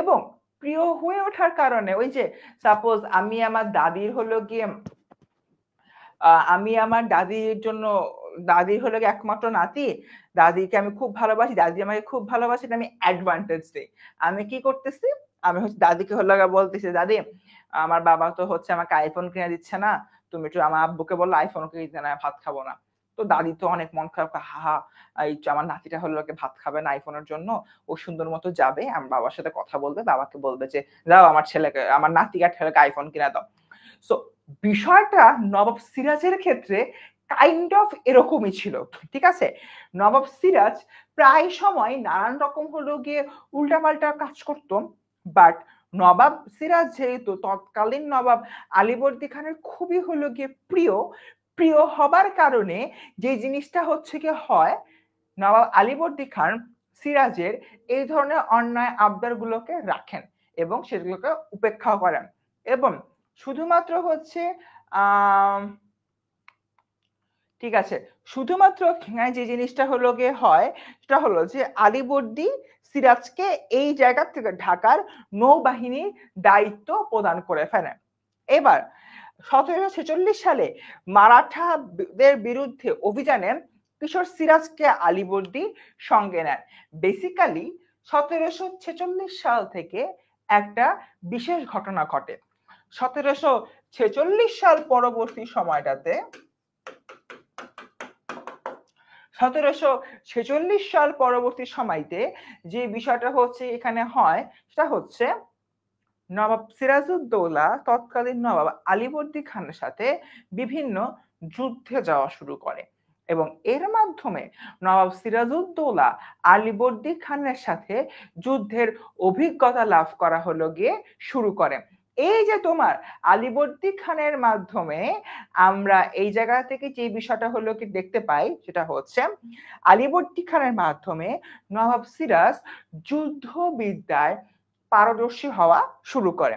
এবং প্রিয় হয়ে ওঠার কারণে ওই যে সাপোজ আমি আমার দাদির হলো গিয়ে একমাত্র নাতি, দাদিকে আমি খুব ভালোবাসি, দাদি আমাকে খুব ভালোবাসে, এটা আমি অ্যাডভান্টেজ দিই। আমি কি করতেছি, আমি হচ্ছে দাদিকে হলো গিয়ে বলতেছি দাদি আমার বাবা তো হচ্ছে আমাকে আইফোন কিনে দিচ্ছে না, তুমি একটু আমার আব্বুকে বললো আইফোন কিনে দিতে, না ভাত খাবো না। তো দাদি তো অনেক মন খারাপ, হাহা আমার নাতিটা হলো ভাত খাবে না আইফোনের জন্য, ও সুন্দর মতো যাবে আমার বাবার সাথে কথা বলবে, বাবাকে বলবে যে যাও আমার নাতিকে আইফোন কিনা দাও। সো বিষয়টা নবাব সিরাজের ক্ষেত্রে কাইন্ড অফ এরকমই ছিল, ঠিক আছে? নবাব সিরাজ প্রায় সময় নানান রকম হলো গিয়ে উল্টাপাল্টা কাজ করত, বাট নবাব সিরাজ যেহেতু তৎকালীন নবাব আলিবর্দি খানের খুবই হলো গিয়ে প্রিয় হবার কারণে যে জিনিসটা হচ্ছে কি হয়, নবাব আলিবর্দি খান সিরাজের এই ধরনের অন্যায় আবদারগুলোকে রাখেন এবং সেগুলোকে উপেক্ষা করেন এবং শুধুমাত্র হচ্ছে ঠিক আছে, শুধুমাত্র যে জিনিসটা হলো গিয়ে হয় সেটা হলো যে আলিবর্দি সিরাজকে এই জায়গা থেকে ঢাকার নৌবাহিনীর দায়িত্ব প্রদান করে ফেলেন। এবার 1746 সালে মারাঠাদের বিরুদ্ধে অভিযানে কিশোর সিরাজকে আলিবর্দি সঙ্গে নেন। বেসিক্যালি 1746 সাল থেকে একটা বিশেষ ঘটনা ঘটে। 1746 সাল পরবর্তী সময়টাতে 1746 সাল পরবর্তী সময়তে যে বিষয়টা হচ্ছে এখানে হয় সেটা হচ্ছে নবাব সিরাজউদ্দৌলা তৎকালীন নবাব আলিবর্দি খানের সাথে বিভিন্ন যুদ্ধে যাওয়া শুরু করে এবং এর মাধ্যমে নবাব সিরাজউদ্দৌলা আলিবর্দি খানের সাথে যুদ্ধের অভিজ্ঞতা লাভ করা হলো গিয়ে শুরু করে। এই যে তোমার আলিবর্দি খানের মাধ্যমে আমরা এই জায়গা থেকে যে বিষয়টা হলো কি দেখতে পাই, সেটা হচ্ছে আলিবর্দি খানের মাধ্যমে নবাব সিরাজ যুদ্ধবিদ্যায় পারদর্শী হওয়া শুরু করে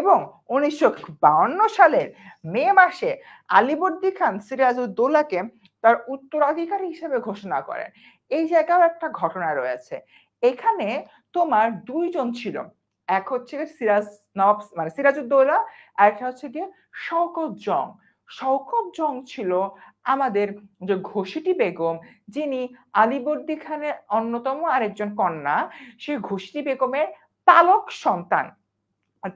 এবং 1952 সালের মে মাসে আলিবর্দি খান সিরাজউদ্দৌলাকে তার উত্তরাধিকারী হিসেবে ঘোষণা করেন। এই জায়গাও একটা ঘটনা রয়েছে। এখানে তোমার দুইজন ছিল, এক হচ্ছে সিরাজউদ্দৌলা, আর একটা হচ্ছে গিয়ে শওকত জং। শওকত জং ছিল আমাদের যে ঘসিটি বেগম, যিনি আলিবর্দি খানের অন্যতম আরেকজন কন্যা, সেই ঘসিটি বেগমের পালক সন্তান।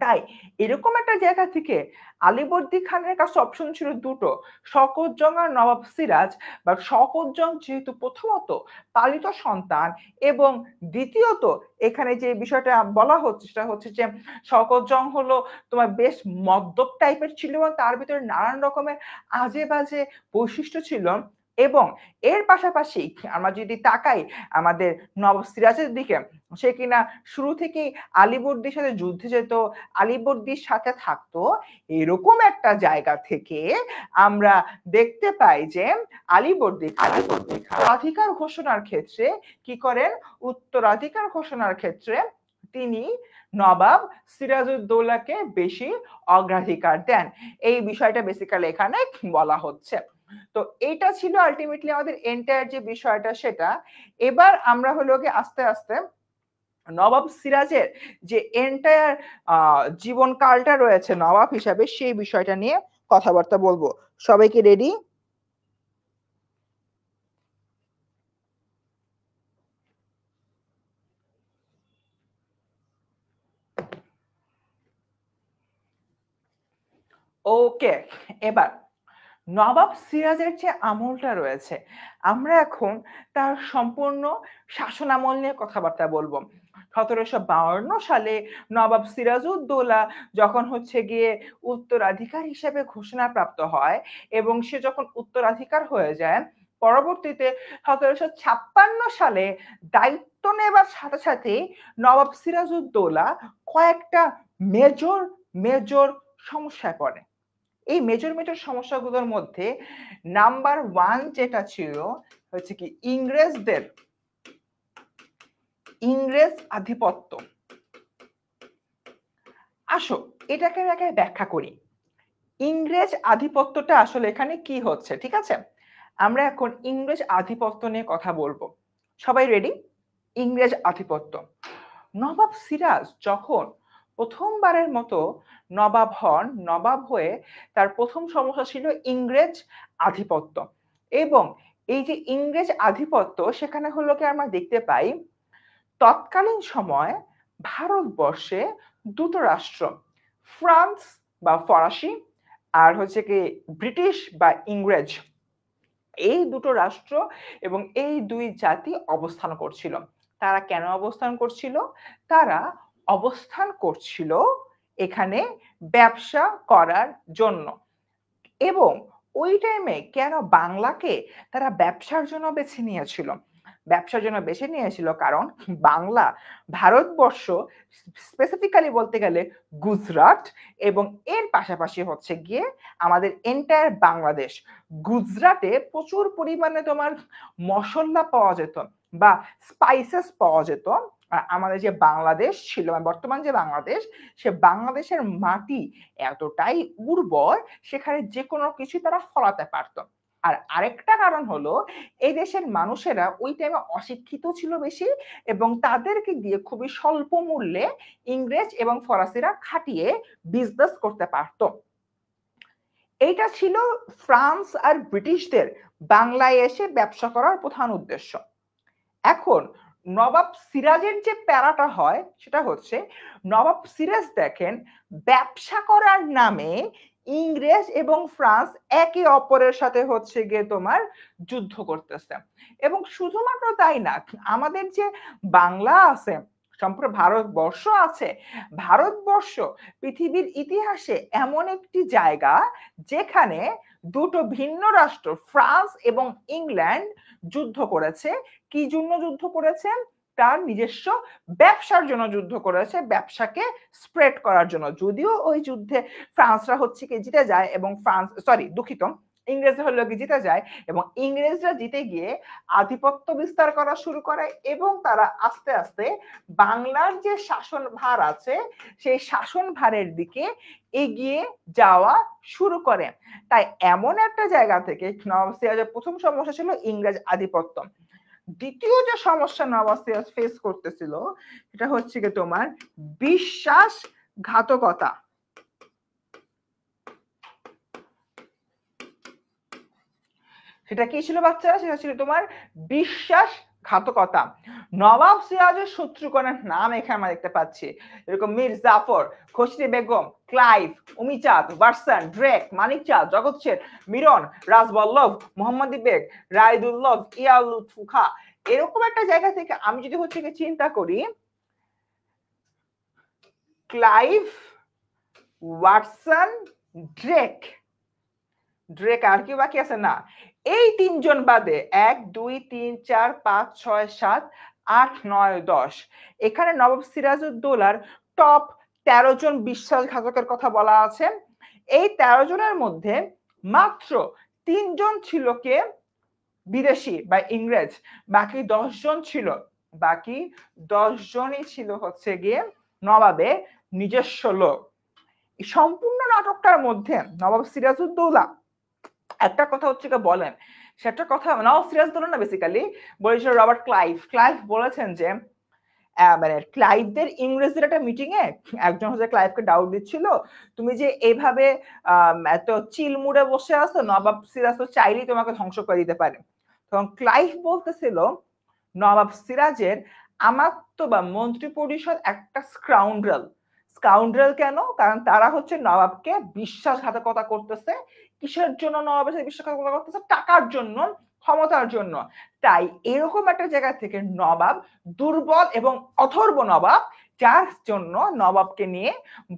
তাই এরকম একটা জায়গা থেকে আলিবর্দি খানের কাছে অপশন ছিল দুটো, শওকত জং আর নবাব সিরাজ। বা শওকত জং যেহেতু প্রথমত পালিত সন্তান এবং দ্বিতীয়ত এখানে যে বিষয়টা বলা হচ্ছে সেটা হচ্ছে যে শওকত জং হলো তোমার বেশ মদ্যপ টাইপের ছিল এবং তার ভিতরে নানান রকমের আজে বাজে বৈশিষ্ট্য ছিল। এবং এর পাশাপাশি আমরা যদি তাকাই আমাদের নবাব সিরাজের দিকে, সে কিনা শুরু থেকেই আলিবর্দির সাথে যুদ্ধে যেত, আলিবর্দির সাথে থাকতো। এরকম একটা জায়গা থেকে আমরা দেখতে পাই যে আলিবর্দি ঘোষণার ক্ষেত্রে কি করেন, উত্তরাধিকার ঘোষণার ক্ষেত্রে তিনি নবাব সিরাজউদ্দৌলাকে বেশি অগ্রাধিকার দেন। এই বিষয়টা বেসিক্যালি এখানে বলা হচ্ছে। তো এটা ছিল আলটিমেটলি আমাদের এন্টায়ার যে বিষয়টা সেটা। এবার আমরা হলো কি আস্তে আস্তে নবাব সিরাজের যে এন্টায়ার জীবন কালটা রয়েছে নবাব হিসাবে, সেই বিষয়টা নিয়ে কথাবার্তা বলবো। সবাইকে রেডি? ওকে, এবার নবাব সিরাজের যে আমলটা রয়েছে আমরা এখন তার সম্পূর্ণ শাসনামল নিয়ে কথাবার্তা বলবো। 1752 সালে নবাব সিরাজউদ্দৌলা যখন হচ্ছে গিয়ে উত্তরাধিকার হিসেবে ঘোষণা প্রাপ্ত হয় এবং সে যখন উত্তরাধিকার হয়ে যায়, পরবর্তীতে 1756 সালে দায়িত্ব নেবার সাথে সাথে নবাব সিরাজউদ্দৌলা কয়েকটা মেজর মেজর সমস্যায় পড়ে। এই মেজর মেজর সমস্যাগুলোর মধ্যে নাম্বার ওয়ান যেটা ছিল হচ্ছে কি ইংরেজ আধিপত্য। আসো এটাকে আগে ব্যাখ্যা করি, ইংরেজ আধিপত্যটা আসলে এখানে কি হচ্ছে। ঠিক আছে, আমরা এখন ইংরেজ আধিপত্য নিয়ে কথা বলবো। সবাই রেডি? ইংরেজ আধিপত্য। নবাব সিরাজ যখন প্রথমবারের মতো নবাব হন, নবাব হয়ে তার প্রথম সমস্যা ছিল ইংরেজ আধিপত্য। এবং এই যে ইংরেজ আধিপত্য, সেখানে হলো কি আমরা দেখতে পাই তৎকালীন সময় ভারতবর্ষে দুটো রাষ্ট্র, ফ্রান্স বা ফরাসি আর হচ্ছে কি ব্রিটিশ বা ইংরেজ, এই দুটো রাষ্ট্র এবং এই দুই জাতি অবস্থান করছিল। তারা কেন অবস্থান করছিল? তারা অবস্থান করছিল এখানে ব্যবসা করার জন্য। এবং ওই টাইমে কেন বাংলাকে তারা ব্যবসার জন্য বেছে নিয়েছিল? ব্যবসার জন্য বেছে নিয়েছিল কারণ বাংলা ভারতবর্ষ, স্পেসিফিক্যালি বলতে গেলে গুজরাট, এবং এর পাশাপাশি হচ্ছে গিয়ে আমাদের এন্টায়ার বাংলাদেশ। গুজরাটে প্রচুর পরিমাণে তোমার মশলা পাওয়া যেত বা স্পাইসেস পাওয়া যেত। আর আমাদের যে বাংলাদেশ ছিল, বর্তমান যে বাংলাদেশ, সে বাংলাদেশের মাটি এতটাই উর্বর, সেখানে যে কোনো কিছু তারা ফলাতে পারত। আর আরেকটা কারণ হলো এই দেশের মানুষেরা ওই টাইমে অশিক্ষিত ছিল বেশি এবং তাদেরকে দিয়ে খুবই স্বল্প মূল্যে ইংরেজ এবং ফরাসিরা খাটিয়ে বিজনেস করতে পারত। এইটা ছিল ফ্রান্স আর ব্রিটিশদের বাংলায় এসে ব্যবসা করার প্রধান উদ্দেশ্য। এখন নবাব সিরাজের যে প্যারাটা হয় সেটা হচ্ছে নবাব সিরাজ দেখেন ব্যবসা করার নামে ইংরেজ এবং ফ্রান্স একে অপরের সাথে হচ্ছে গিয়ে তোমার যুদ্ধ করতেছে। এবং শুধুমাত্র তাই না, আমাদের যে বাংলা আছে সম্পূর্ণ ভারতবর্ষ আছে। ভারতবর্ষ পৃথিবীর ইতিহাসে এমন একটি জায়গা যেখানে দুটো ভিন্ন রাষ্ট্র ফ্রান্স এবং ইংল্যান্ড যুদ্ধ করেছে। কি জন্য যুদ্ধ করেছেন? তার নিজস্ব ব্যবসার জন্য যুদ্ধ করেছে, ব্যবসাকে স্প্রেড করার জন্য। যদিও ওই যুদ্ধে ফ্রান্সরা হচ্ছে কি জিতে যায় এবং ইংরেজরা হলো কি জিতে যায় এবং ইংরেজরা জিতে গিয়ে আধিপত্য বিস্তার করা শুরু করে এবং তারা আস্তে আস্তে বাংলার যে শাসনভার আছে সেই শাসনভারের দিকে এগিয়ে যাওয়া শুরু করে। তাই এমন একটা জায়গা থেকে নবাব সিরাজের প্রথম সমস্যা ছিল ইংরেজ আধিপত্য। দ্বিতীয় যে সমস্যা নবাব সিরাজ ফেস করতেছিল সেটা হচ্ছে কি তোমার বিশ্বাসঘাতকতা। সেটা কি ছিল বাচ্চারা? সেটা ছিল তোমার বিশ্বাসঘাতকতা। নবাব সিরাজের শত্রুগণের নাম এখানে আমরা দেখতে পাচ্ছি, এরকম মীর জাফর, ঘসিটি বেগম, ক্লাইভ, উমিচাঁদ, ওয়াটসন, ড্রেক, মানিক চাঁদ, জগৎশেঠ, Miran, রায়দুর্লভ, Mohammad বেগ, রায়দুর্লভ, ইয়ার লতিফ খান। এরকম একটা জায়গা থেকে আমি যদি হচ্ছে চিন্তা করি ক্লাইভ, ওয়াটসন, ড্রেক আর কি বাকি আছে না? এই তিনজন বাদে 1, 2, 3, 4, 5, 6, 7, 8, 9, 10 এখানে নবাব সিরাজউদ্দৌলার টপ 13 জন বিশ্বাসঘাতকের কথা বলা আছে। এই 13 জনের মধ্যে মাত্র 3 জন ছিল কে? বিদেশি বা ইংরেজ। বাকি 10 জন ছিল, বাকি 10 জনই ছিল হচ্ছে গিয়ে নবাবের নিজস্ব লোক। সম্পূর্ণ নাটকটার মধ্যে নবাব সিরাজউদ্দৌলা একটা কথা হচ্ছে বলেন, সেটা কথা নবাব সিরাজউদ্দৌলা না, বেসিক্যালি বরিশাল রবার্ট ক্লাইভ বলেছেন যে মানে ক্লাইভদের ইংরেজদের একটা মিটিং এ একজন হচ্ছে ক্লাইভকে ডাউট দিচ্ছিল, তুমি যে এইভাবে এত চিলমুড়ে বসে আসো, নবাব সিরাজ তো চাইলেই তোমাকে ধ্বংস করে দিতে পারে। তখন ক্লাইভ বলতেছিল নবাব সিরাজের আমাত্য বা মন্ত্রী পরিষদ একটা স্কাউন্ড্রেল। কেন? কারণ তারা হচ্ছে নবাবকে বিশ্বাসঘাতকতা করতেছে। কিসের জন্য নবাবের সাথে বিশ্বাসঘাতকতা করতেছে? টাকার জন্য, ক্ষমতার জন্য। তাই এরকম একটা জায়গা থেকে নবাব দুর্বল এবং অথর্ব নবাব, যার জন্য নবাবকে নিয়ে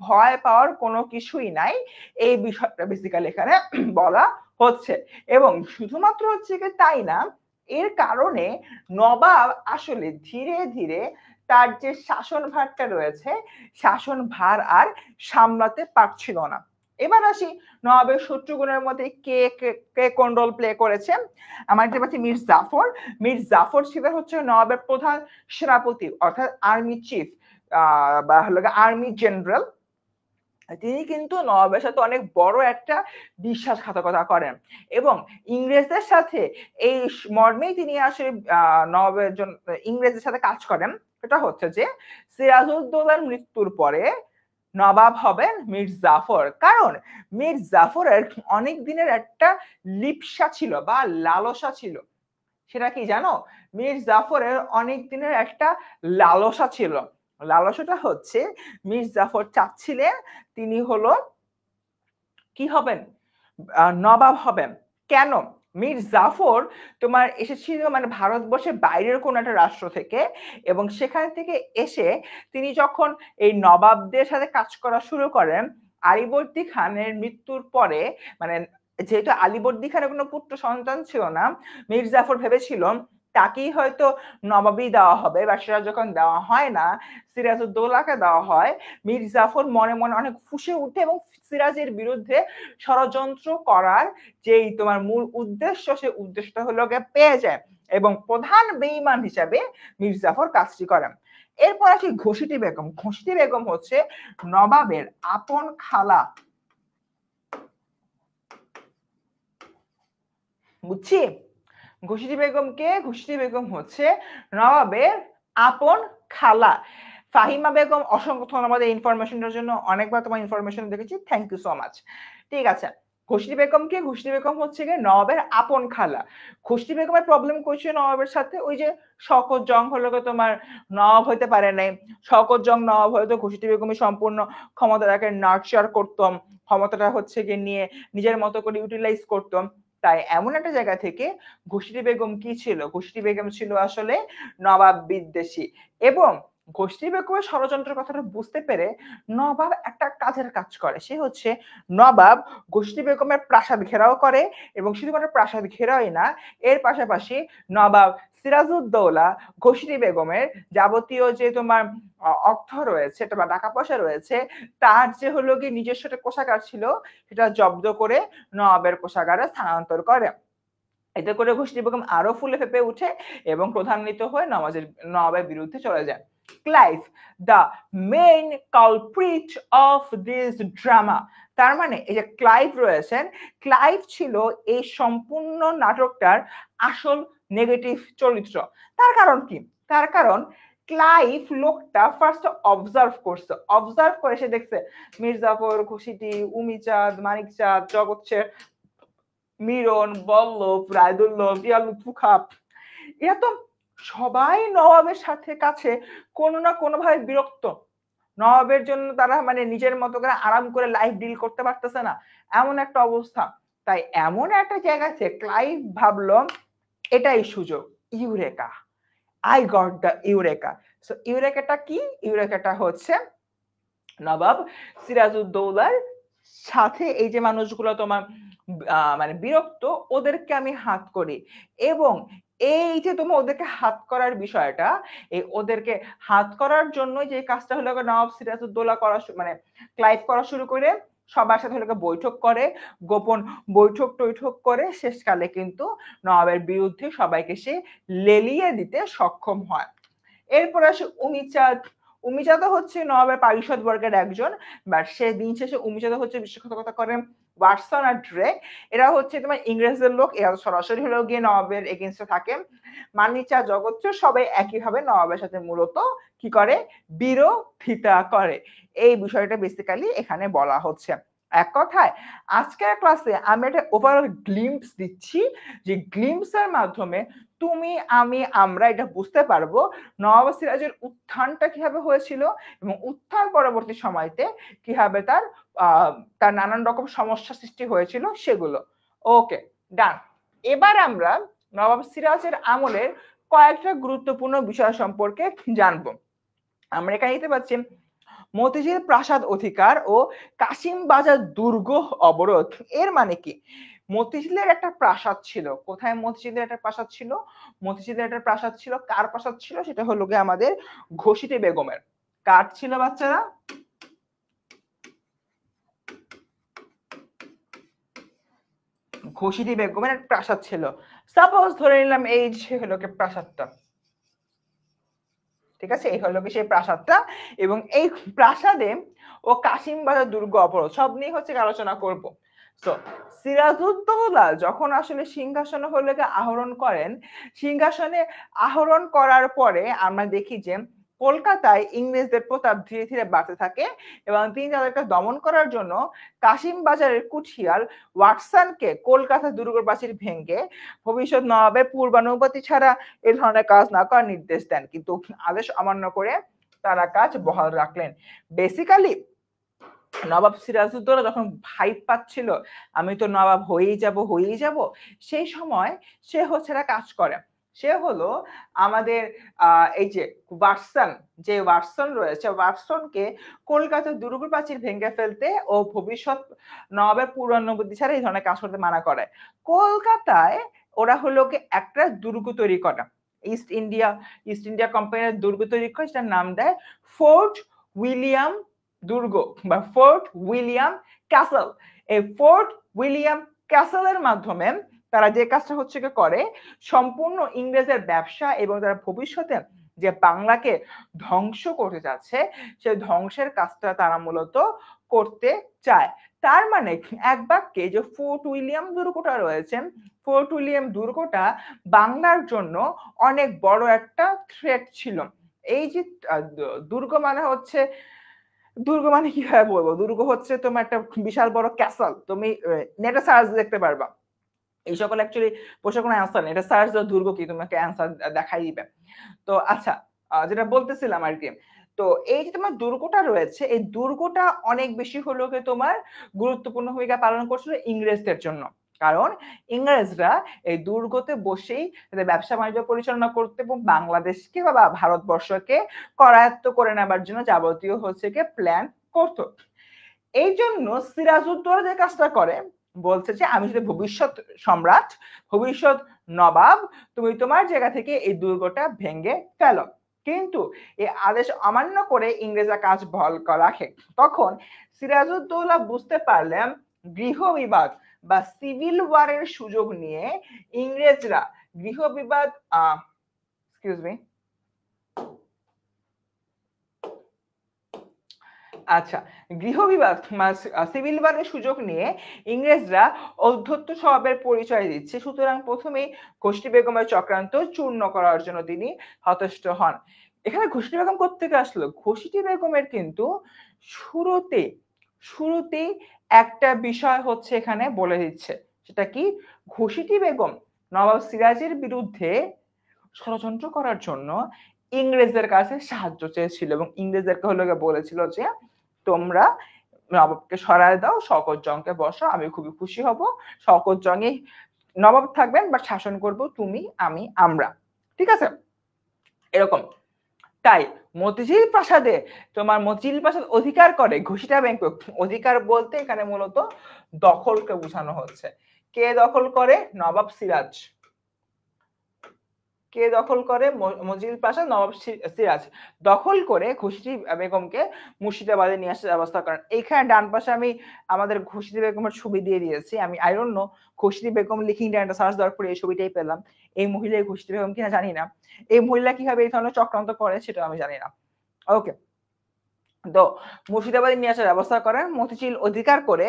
ভয় পাওয়ার কোনো কিছুই নাই, এই বিষয়টা বেসিক্যালি এখানে বলা হচ্ছে। এবং শুধুমাত্র হচ্ছে কি তাই না, এর কারণে নবাব আসলে ধীরে ধীরে তার যে শাসনভারটা রয়েছে শাসনভার আর সামলাতে পারছিল না। এবার আসি নবাবের শত্রুগণের মধ্যে কে কে কোন রোল প্লে করেছে। আমার যেটা বলছি মীর জাফর ছিলেন হচ্ছে নবাবের প্রধান সেনাপতি, অর্থাৎ আর্মি চিফ বা হলো আর্মি জেনারেল। তিনি কিন্তু নবাবের সাথে অনেক বড় একটা বিশ্বাসঘাতকতা করেন এবং ইংরেজদের সাথে এই মর্মেই তিনি আসলে নবাবের জন্য ইংরেজদের সাথে কাজ করেন। এটা হচ্ছে যে সিরাজউদ্দৌলার মৃত্যুর পরে নবাব হবেন মীর জাফর। কারণ মীর জাফরের অনেক দিনের একটা লিপ্সা ছিল বা লালসা ছিল। সেটা কি জানো? মীর জাফরের অনেক দিনের একটা লালসা ছিল। লালসাটা হচ্ছে মীর জাফর চাচ্ছিলেন তিনি হলো কি হবেন? নবাব হবেন। কেন? মীর জাফর তোমার এসেছিল মানে ভারতবর্ষের বাইরের কোন একটা রাষ্ট্র থেকে, এবং সেখান থেকে এসে তিনি যখন এই নবাবদের সাথে কাজ করা শুরু করেন, আলিবর্দি খানের মৃত্যুর পরে মানে যেহেতু আলিবর্দি খানের কোনো পুত্র সন্তান ছিল না, মীর জাফর ভেবেছিল তাকেই হয়তো নবাবই দেওয়া হবে। বা সেটা যখন দেওয়া হয় না, সিরাজউদ্দৌলাকে দেওয়া হয়, মীর জাফর মনে মনে অনেক ফুঁসে উঠে এবং সিরাজের বিরুদ্ধে ষড়যন্ত্র করার যেই তোমার মূল উদ্দেশ্য, সেই উদ্দেশ্যটা হলো পেয়ে যায় এবং প্রধান বেঈমান হিসাবে মীর জাফর কাজটি করেন। এরপর আসি ঘসিটি বেগম। ঘসিটি বেগম হচ্ছে নবাবের আপন খালা, বুঝছি? ঘসিটি বেগম হচ্ছে নবাবের আপন খালা। ফাহিমা বেগম, অসংখ্য ধন্যবাদ এই ইনফরমেশনটার জন্য, অনেকবার তোমার ইনফরমেশন দেখেছি, থ্যাংক ইউ সো মাচ। ঠিক আছে, ঘসিটি বেগম হচ্ছে নবাবের আপন খালা। ঘসিটি বেগমের প্রবলেম করছে নবাবের সাথে ওই যে শওকত জং হলো তোমার নবাব হইতে পারে নাই। শওকত জং নবাব হয়তো ঘসিটি বেগমই সম্পূর্ণ ক্ষমতাটাকে নার্চার করতাম, ক্ষমতাটা হচ্ছে নিয়ে নিজের মতো করে ইউটিলাইজ করতাম। তাই এমন একটা জায়গা থেকে ঘসিটি বেগম কি ছিল? ঘসিটি বেগম ছিল আসলে নবাব বিদ্বেষী এবং ঘসিটি বেগমের ষড়যন্ত্রের কথাটা বুঝতে পেরে নবাব একটা কাজের কাজ করে। সে হচ্ছে নবাব ঘসিটি বেগমের প্রাসাদ ঘেরাও করে, এবং শুধুমাত্র প্রাসাদ ঘেরাওই না, এর পাশাপাশি নবাব সিরাজউদ্দৌলা ঘসিটি বেগমের যাবতীয় যে তোমার অর্থ রয়েছে বা টাকা পয়সা রয়েছে, তার যে হলো কি নিজস্ব একটা কোষাগার ছিল সেটা জব্দ করে নবাবের কোষাগারে স্থানান্তর করে। এতে করে ঘসিটি বেগম আরো ফুলে ফেঁপে উঠে এবং ক্রধান্বিত হয়ে নবাবের বিরুদ্ধে চলে যায়। ক্লাইভ, the main culprit of this drama, তার মানে এই যে ক্লাইভ রয়েছেন, ক্লাইভ ছিল এই সম্পূর্ণ নাটকটার আসল নেগেটিভ চরিত্র। তার কারণ কি? তার কারণ ক্লাইভ লোকটা ফার্স্ট অবজার্ভ করছে, অবজার্ভ করে সে দেখছে মীর জাফর, ঘসিটি, উমিচাঁদ, মানিক চাঁদ, জগৎশেঠ, মিরন, বল্লভ, রায়দুর্লভ, ইয়ার লতিফ খান, এরা তো সবাই নবাবের সাথে কাছে কোনো না কোনো ভাবে বিরক্ত। নবাবের জন্য তারা নিজের মতো করে আরাম করে লাইফ ডিল করতে পারতেছে না, এমন একটা অবস্থা। তাই এমন একটা জায়গা আছে, ক্লাইভ ভাবলো এটাই সুযোগ, eureka, I got the eureka. So ইউরেকাটা কি? ইউরেকাটা হচ্ছে নবাব সিরাজউদ্দৌলার সাথে এই যে মানুষগুলো তোমার বিরক্ত, ওদেরকে আমি হাত করি। এবং এই যে তোমার ওদেরকে হাত করার বিষয়টা, এই ওদেরকে হাত করার জন্য যে কাজটা হলো নবাব সিরাজউদ্দৌলা করা ক্লাইভ করা শুরু করে, সবার সাথে হলো বৈঠক করে, গোপন বৈঠক টৈঠক করে, শেষকালে কিন্তু নবাবের বিরুদ্ধে সবাইকে সে লেলিয়ে দিতে সক্ষম হয়। এরপর আসে উমিচাঁদ। উমিচাঁদ হচ্ছে নবাবের পারিষদ বর্গের একজন, বা সে দিন শেষে উমিচাঁদ হচ্ছে বিশ্বাসকতা করেন ওয়াটসন আর ড্রেক, এরা হচ্ছে তোমার ইংরেজদের লোক, এরা সরাসরি হলেও গিয়ে নবাবের এগেনস্টে থাকে। মানিক চাঁদ, জগৎশেঠ সবাই একইভাবে নবাবের সাথে মূলত কি করে? বিরোধিতা করে। এই বিষয়টা বেসিক্যালি এখানে বলা হচ্ছে। এক কথায় আজকের ক্লাসে আমি একটা ওভারঅল গ্লিম্পস দিচ্ছি, যে গ্লিম্পসের মাধ্যমে তুমি, আমি, আমরা এটা বুঝতে পারবো নবাব সিরাজের উত্থানটা কিভাবে হয়েছিল, এবং উত্থান পরবর্তী সময়তে কিভাবে তার তার নানান রকম সমস্যা সৃষ্টি হয়েছিল সেগুলো। ওকে, ডান। এবার আমরা নবাব সিরাজের আমলের কয়েকটা গুরুত্বপূর্ণ বিষয় সম্পর্কে জানবো। আমরা এখানে নিতে পারছি মতিঝিল প্রাসাদ অধিকার ও কাশিম বাজার দুর্গ অবরোধ। এর মানে কি? মতিঝিলের একটা প্রাসাদ ছিল। কোথায় মতিঝিলের একটা প্রাসাদ ছিল? মতিঝিলের একটা প্রাসাদ ছিল। কার প্রাসাদ ছিল? সেটা হলো গিয়ে আমাদের ঘসিটি বেগমের। কার ছিল বাচ্চারা? ঘসিটি বেগমের একটা প্রাসাদ ছিল। সাপোজ ধরে নিলাম এই যে হলো গিয়ে প্রাসাদটা, ঠিক আছে, এই হলো কি সেই প্রাসাদটা। এবং এই প্রাসাদে ও কাশিম বাজার দুর্গ অবরোধ, সব নিয়ে হচ্ছে আলোচনা করব। তো সিরাজউদ্দৌলা যখন আসলে সিংহাসনে হলো গিয়ে আহরণ করেন, সিংহাসনে আহরণ করার পরে আমরা দেখি যে কলকাতায় ইংরেজদের প্রতাপ ধীরে ধীরে বাড়তে থাকে, এবং তিনি তাদেরকে দমন করার জন্য কাশিম বাজারের কুঠিয়াল ওয়াটসনকে কলকাতা দুর্গ প্রাচীর ভেঙে ভবিষ্যৎ নবাবের পূর্বানুমতি ছাড়া এ ধরনের কাজ না করার নির্দেশ দেন, কিন্তু আদেশ অমান্য করে তারা কাজ বহাল রাখলেন। বেসিক্যালি নবাব সিরাজউদ্দৌলা যখন ভাইব পাচ্ছিল আমি তো নবাব হয়েই যাব, সেই সময় সে হচ্ছে একটা কাজ করে। সে হলো আমাদের এই যে ওয়াটসন রয়েছে, ওয়াটসনকে কলকাতা দুর্গ প্রাচীর ভেঙে ফেলতে ও ভবিষ্যৎ নবাবের পূর্বানুমতি ছাড়া এই ধরনের কাজ করতে মানা করে। কলকাতায় ওরা হলো কি একটা দুর্গ তৈরি করে, ইস্ট ইন্ডিয়া কোম্পানির দুর্গ তৈরি করে, সেটার নাম দেয় ফোর্ট উইলিয়াম দুর্গ বা ফোর্ট উইলিয়াম ক্যাসল। এই ফোর্ট উইলিয়াম ক্যাসলের মাধ্যমে তারা যে কাজটা হচ্ছে করে, সম্পূর্ণ ইংরেজের ব্যবসা এবং তারা ভবিষ্যতে যে বাংলাকে ধ্বংস করতে যাচ্ছে সেই ধ্বংসের কাজটা তারা মূলত করতে চায়। তার মানে এক বাক্যে যে ফোর্ট উইলিয়াম দুর্গটা বাংলার জন্য অনেক বড় একটা থ্রেট ছিল। এই যে দুর্গ মানে কিভাবে বলবো, দুর্গ হচ্ছে তোমার একটা বিশাল বড় ক্যাসল, তুমি নেটে সার্চ দেখতে পারবা। এই সকল অ্যাকচুয়ালি প্রশ্নের কোনো অ্যান্সার নেই, এটা সার্চ দাও দুর্গ কি, তোমাকে অ্যান্সার দেখাই দিবে। তো আচ্ছা, যেটা বলতেছিলাম আর কি, তো এই যে তোমার দুর্গটা রয়েছে, এই দুর্গটা অনেক বেশি হলো তোমার গুরুত্বপূর্ণ ভূমিকা পালন করছিল ইংরেজদের জন্য। কারণ ইংরেজরা এই দুর্গতে বসেই তাদের ব্যবসা বাণিজ্য পরিচালনা করতে এবং বাংলাদেশকে বা ভারতবর্ষকে করায়ত্ত করে নেবার জন্য যাবতীয় হচ্ছে গিয়ে প্ল্যান করত। এই জন্য সিরাজউদ্দৌলা যে কাজটা করে, বলছে যে আমি যদি ভবিষ্যৎ সম্রাট, ভবিষ্যৎ নবাব, তুমি তোমার জায়গা থেকে এই দুর্গটা ভেঙে ফেলো। কিন্তু এই আদেশ অমান্য করে ইংরেজরা কাজ বহাল রাখে। তখন সিরাজউদ্দৌলা বুঝতে পারলেন গৃহ বিবাদ বা সিভিল ওয়ারের সুযোগ নিয়ে ইংরেজরা গৃহ বিবাদ সিভিল ওয়ারের সুযোগ নিয়ে ইংরেজরা অধ্যত্ত স্বভাবের পরিচয় দিচ্ছে। সুতরাং প্রথমেই ঘসিটি বেগমের চক্রান্ত চূর্ণ করার জন্য তিনি হতাশ হন। এখানে ঘসিটি বেগম কোত্থেকে আসলো? ঘসিটি বেগমের কিন্তু শুরুতেই একটা বিষয় হচ্ছে এখানে বলে দিচ্ছে, সেটা কি? ঘসিটি বেগম নবাব সিরাজের বিরুদ্ধে ষড়যন্ত্র করার জন্য ইংরেজদের কাছে সাহায্য চেয়েছিল এবং ইংরেজদেরকে হলো বলেছিল যে তোমরা নবাবকে সরায় দাও, শওকত জংকে বসো, আমি খুবই খুশি হব, শওকত জংই নবাব থাকবেন বা শাসন করব তুমি, আমি, আমরা, ঠিক আছে, এরকম। তাই মতিঝিল প্রাসাদে তোমার মতিঝিল প্রাসাদ অধিকার করে ঘসিটা ব্যাংক, অধিকার বলতে এখানে মূলত দখলকে বোঝানো হচ্ছে। কে দখল করে? নবাব সিরাজ। কে দখল করে? মতিঝিল প্রাসাদ নবাব সিরাজ দখল করে ঘসিটি বেগমকে মুর্শিদাবাদে নিয়ে আসার ব্যবস্থা করেন। এইখানে ডান পাশে আমি আমাদের ঘসিটি বেগমের ছবি দিয়ে দিয়েছি। আমি I don't know, ঘসিটি বেগম লিখিং ডানটা সার্চ দেওয়ার পরে এই ছবিটাই পেলাম। এই মহিলা ঘসিটি বেগম কিনা জানি না, এই মহিলা কিভাবে এই ধরনের চক্রান্ত করে সেটা আমি জানি না। ওকে, তো মুর্শিদাবাদে নিয়ে আসার ব্যবস্থা করেন। মতিঝিল অধিকার করে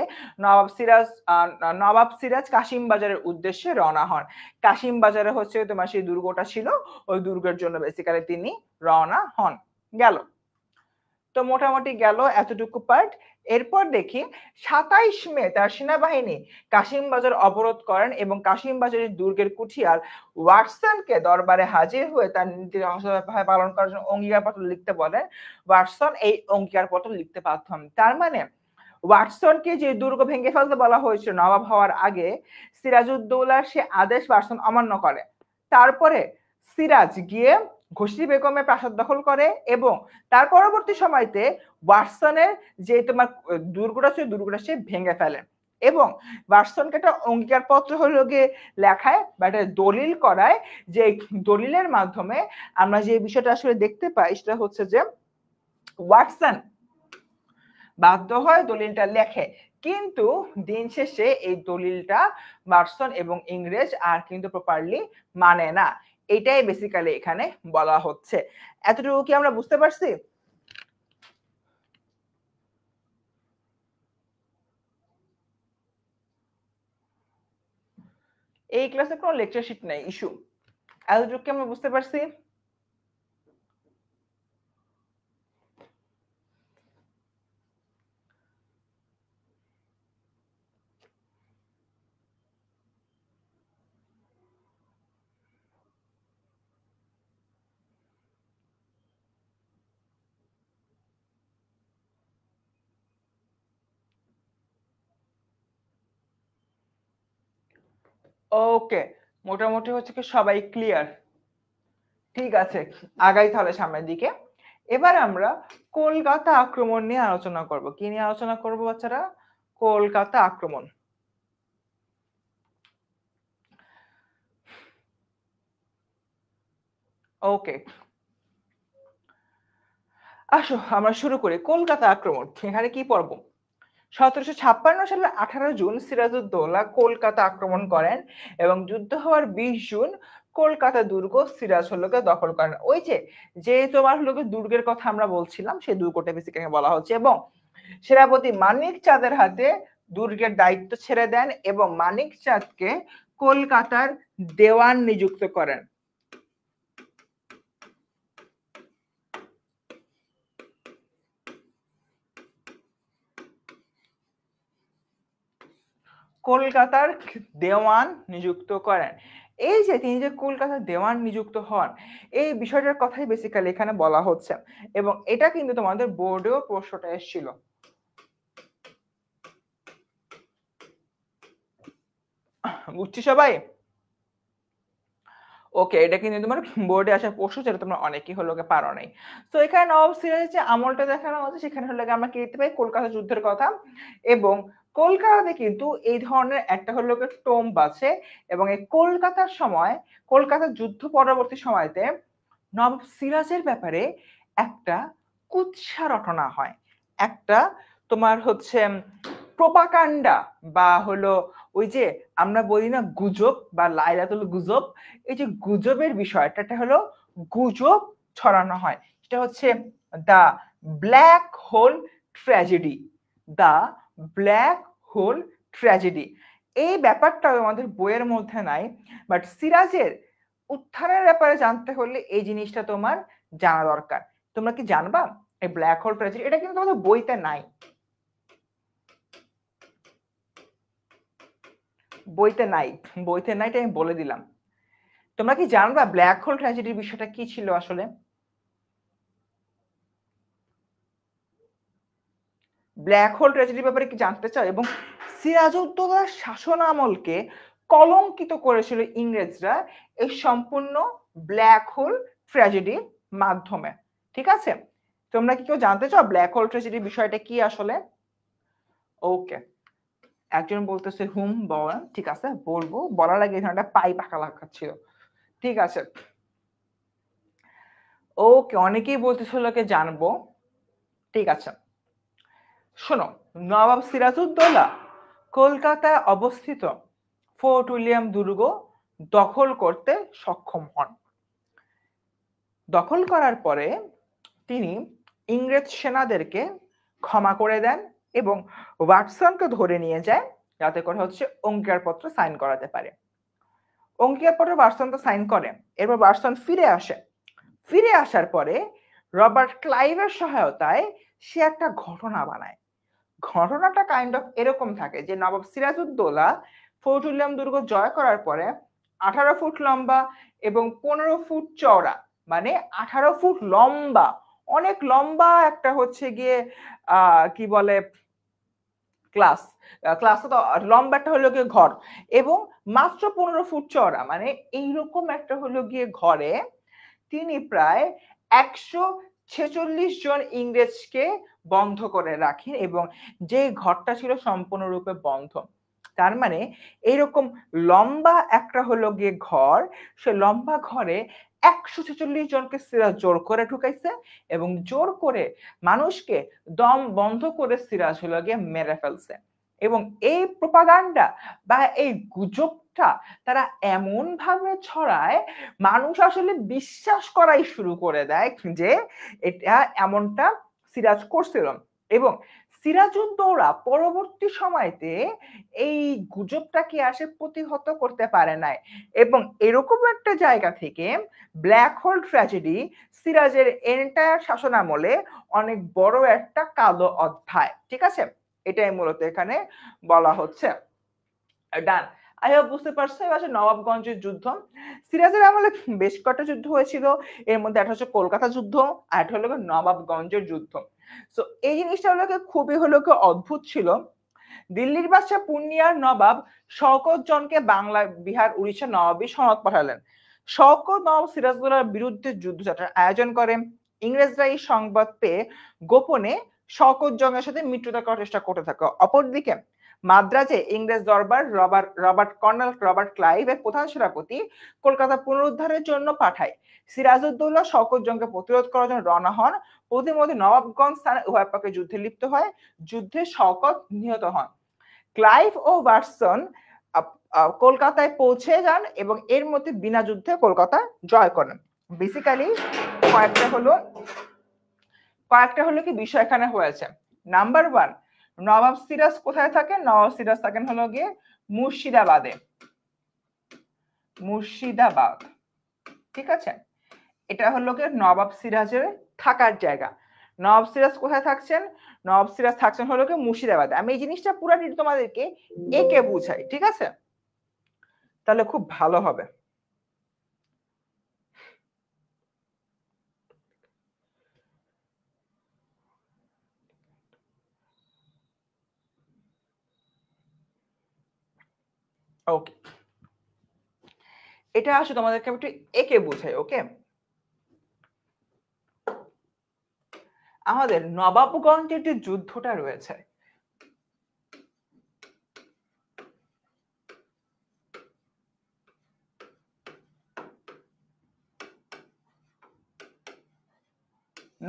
নবাব সিরাজ কাশিম বাজারের উদ্দেশ্যে রওনা হন। কাশিম বাজারে হচ্ছে তোমার সেই দুর্গটা ছিল, ওই দুর্গের জন্য বেসিক্যালি তিনি রওনা হন। গেল, তো মোটামুটি গেল এতটুকু পার্ট। এরপর দেখি ২৭ মে তার সেনাবাহিনী কাশিম বাজার অবরোধ করেন এবং কাশিম বাজারের দুর্গের কুঠিয়াল ওয়াটসনকে দরবারে হাজির হয়ে তার নীতি পালন করার জন্য অঙ্গীকারপত্র লিখতে বলেন। ওয়াটসন এই অঙ্গীকারপত্র লিখতে বাধ্য হন। তার মানে ওয়াটসনকে যে দুর্গ ভেঙে ফেলতে বলা হয়েছিল নবাব হওয়ার আগে, সিরাজউদ্দৌলার সে আদেশ ওয়াটসন অমান্য করে। তারপরে সিরাজ গিয়ে ঘসিটি বেগমের প্রাসাদ দখল করে এবং তার পরবর্তী সময়তে ওয়াটসনের যে তোমার দুর্গটা ছিল, দুর্গটা সে ভেঙে ফেলে এবং ওয়াটসনকে একটা অঙ্গীকারপত্র হলো গিয়ে লেখায় বা একটা দলিল করায়, যে দলিলের মাধ্যমে আমরা যে বিষয়টা আসলে দেখতে পাই সেটা হচ্ছে যে ওয়াটসন বাধ্য হয় দলিলটা লেখে, কিন্তু দিন শেষে এই দলিলটা ওয়াটসন এবং ইংরেজ আর কিন্তু প্রপারলি মানে না। এটাই বেসিক্যালি এখানে বলা হচ্ছে। এতটুকু কি আমরা বুঝতে পারছি? এই ক্লাসে কোনো লেকচার শিট নাই, ইস্যু। এতটুকু কি আমরা বুঝতে পারছি? ওকে, মোটামুটি হচ্ছে কি সবাই ক্লিয়ার? ঠিক আছে, আগাই তাহলে সামনের দিকে। এবার আমরা কলকাতা আক্রমণ নিয়ে আলোচনা করব। কি নিয়ে আলোচনা করব বাচ্চারা? কলকাতা আক্রমণ। ওকে, আসো আমরা শুরু করি কলকাতা আক্রমণ। এখানে কি পড়ব? ১৭৫৬ সালের ১৮ জুন সিরাজউদ্দৌলা কলকাতা আক্রমণ করেন এবং যুদ্ধ হওয়ার ২০ জুন কলকাতা দুর্গ সিরাজ হলকে দখল করেন। ওই যে তোমার হলকে দুর্গের কথা আমরা বলছিলাম, সেই দুর্গটা বেসিক্যালি বলা হচ্ছে। এবং সেনাপতি মানিক চাঁদের হাতে দুর্গের দায়িত্ব ছেড়ে দেন এবং মানিক চাঁদকে কলকাতার দেওয়ান নিযুক্ত করেন। কলকাতার দেওয়ান নিযুক্ত করেন। এই যে তিনি যে কলকাতার দেওয়ান নিযুক্ত হন, এই বিষয়টার কথাই বেসিক্যালি এখানে বলা হচ্ছে এবং এটা কিন্তু তোমাদের বোর্ডেও প্রশ্নটা এসেছিল। বুঝছি সবাই? ওকে, এটা কিন্তু তোমার বোর্ডে আসা প্রশ্ন ছিল, তোমরা অনেকেই হলো পারো নাই। তো এখানে নবাব সিরাজের যে আমলটা দেখানো হচ্ছে সেখানে হলো আমরা কি দেখতে পাই কলকাতা যুদ্ধের কথা, এবং কলকাতাতে কিন্তু এই ধরনের একটা হলো টোম্ব আছে, এবং এই কলকাতার সময় কলকাতা যুদ্ধ পরবর্তী সময়তে নবাব সিরাজের ব্যাপারে একটা কুৎসা রটনা হয়, একটা তোমার হচ্ছে প্রোপাকান্ডা বা হলো ওই যে আমরা বলি না গুজব বা লাইলাতুল গুজব, এই যে গুজবের বিষয়টা হলো গুজব ছড়ানো হয়। এটা হচ্ছে the black hole tragedy, the black hole tragedy. এই ব্যাপারটা আমাদের বইয়ের মধ্যে নাই, বাট সিরাজের উত্থানের ব্যাপারে জানতে হলে এই জিনিসটা তোমার জানা দরকার। তোমরা কি জানবা এই ব্ল্যাক হোল ট্র্যাজেডি? এটা কিন্তু তোমাদের বইতে নাই, বইতে নাই, বইতে নাই, এটা আমি বলে দিলাম। তোমরা কি জানবা ব্ল্যাক হোল ট্র্যাজেডির বিষয়টা কি ছিল আসলে? ব্ল্যাক হোল ট্র্যাজেডির ব্যাপারে কি জানতে চাও? এবং সিরাজউদ্দৌলার শাসন আমলকে কলঙ্কিত করেছিল ইংরেজরা এই সম্পূর্ণ ব্ল্যাক হোল ট্র্যাজেডির মাধ্যমে, ঠিক আছে? তোমরা কি কেউ জানতে চাও ব্ল্যাক হোল ট্র্যাজেডির বিষয়টা কি আসলে? ওকে, একজন বলতেছে হুম বল, ঠিক আছে বলবো, বলার আগে এখানটা পাই পাকা লাগাচ্ছিল, ঠিক আছে। ওকে, অনেকেই বলতেছিল কে জানবো, ঠিক আছে। শোনো, নবাব সিরাজউদ্দৌলা কলকাতায় অবস্থিত ফোর্ট উইলিয়াম দুর্গ দখল করতে সক্ষম হন। দখল করার পরে তিনি ইংরেজ সেনাদেরকে ক্ষমা করে দেন এবং ওয়াটসনকে ধরে নিয়ে যায় যাতে করে হচ্ছে অঙ্গীকারপত্র সাইন করাতে পারে। অঙ্গীকারপত্র ওয়াটসন তো সাইন করে, এরপর ওয়াটসন ফিরে আসে। ফিরে আসার পরে রবার্ট ক্লাইভের সহায়তায় সে একটা ঘটনা বানায়। ঘটনাটা কাইন্ড অফ এরকম থাকে যে নবাব সিরাজউদ্দৌলা ফোর্ট উইলিয়াম দুর্গ জয় করার পরে 18 ফুট লম্বা এবং 15 ফুট চওড়া, মানে 18 ফুট লম্বা, অনেক লম্বা একটা হচ্ছে গিয়ে কি বলে ক্লাসটা লম্বা একটা হলো গিয়ে ঘর, এবং মাত্র 15 ফুট চওড়া, মানে এইরকম একটা হলো গিয়ে ঘরে তিনি প্রায় 146 জন ইংরেজকে বন্ধ করে রাখেন, এবং যে ঘরটা ছিল সম্পূর্ণরূপে বন্ধ। তার মানে এইরকম লম্বা একটা হলো গিয়ে ঘর, সে লম্বা ঘরে 146 জনকে সিরাজ জোর করে ঢুকাইছে এবং জোর করে মানুষকে দম বন্ধ করে সিরাজ হলো গিয়ে মেরে ফেলছে। এবং এই প্রোপাগান্ডা বা এই গুজবটা তারা এমন ভাবে ছড়ায়, মানুষ আসলে বিশ্বাস করাই শুরু করে দেয় যে এটা এমনটা সিরাজ করছিল। এবং সিরাজউদ্দৌলা পরবর্তী সময়তে এই গুজবটাকে আসে প্রতিহত করতে পারে নাই, এবং এরকম একটা জায়গা থেকে ব্ল্যাক হোল ট্র্যাজেডি সিরাজের এন্টায়ার শাসন আমলে অনেক বড় একটা কালো অধ্যায়, ঠিক আছে? এটাই মূলত এখানে বলা হচ্ছে। ডান, আই হোপ বুঝতে পারছো। এবার নবাবগঞ্জের যুদ্ধ, সিরাজের আমলে বেশ কটা যুদ্ধ হয়েছিল, এর মধ্যে একটা হচ্ছে কলকাতা যুদ্ধ আর একটা হলো নবাবগঞ্জের যুদ্ধ। তো এই জিনিসটা হলো খুবই হলো অদ্ভুত ছিল। দিল্লির বাদশা পূর্ণিয়ার নবাব শওকত জংকে বাংলা, বিহার, উড়িষ্যা নবাবী সনদ পাঠালেন। শওকত নবাব সিরাজউদ্দৌলার বিরুদ্ধে যুদ্ধযাত্রার আয়োজন করেন। ইংরেজরা এই সংবাদ পেয়ে গোপনে শওকত জং এর সাথে মিত্রতা করার চেষ্টা করতে থাকে। অপরদিকে মাদ্রাজে ইংরেজ দরবার রবার্ট ক্লাইভের প্রধান সেনাপতি কলকাতা পুনরুদ্ধারের জন্য পাঠায়। সিরাজউদ্দৌলা শওকত জংকে প্রতিরোধ করার জন্য রওনা হন। প্রতিমধ্যে নবাবগঞ্জ স্থানে উভয় পক্ষে যুদ্ধে লিপ্ত হয়। যুদ্ধে শওকত নিহত হন। ক্লাইভ ও ওয়াটসন কলকাতায় পৌঁছে যান এবং এর মধ্যে বিনা যুদ্ধে কলকাতা জয় করেন। বেসিক্যালি কয়েকটা হলো কি বিষয় এখানে হয়েছে। নাম্বার ওয়ান, নবাব সিরাজ কোথায় থাকেন? নবাব সিরাজ থাকেন হলো গিয়ে মুর্শিদাবাদে, মুর্শিদাবাদ, ঠিক আছে? এটা হলো গিয়ে নবাব সিরাজের থাকার জায়গা। নবাব সিরাজ কোথায় থাকছেন? নবাব সিরাজ থাকছেন হলো গিয়ে মুর্শিদাবাদে। আমি এই জিনিসটা পুরাটি তোমাদেরকে একে বুঝাই, ঠিক আছে? তাহলে খুব ভালো হবে। ওকে, এটা আসলে তোমাদেরকে একটু একে বুঝাই। ওকে, আমাদের নবাবগঞ্জের যে যুদ্ধটা রয়েছে,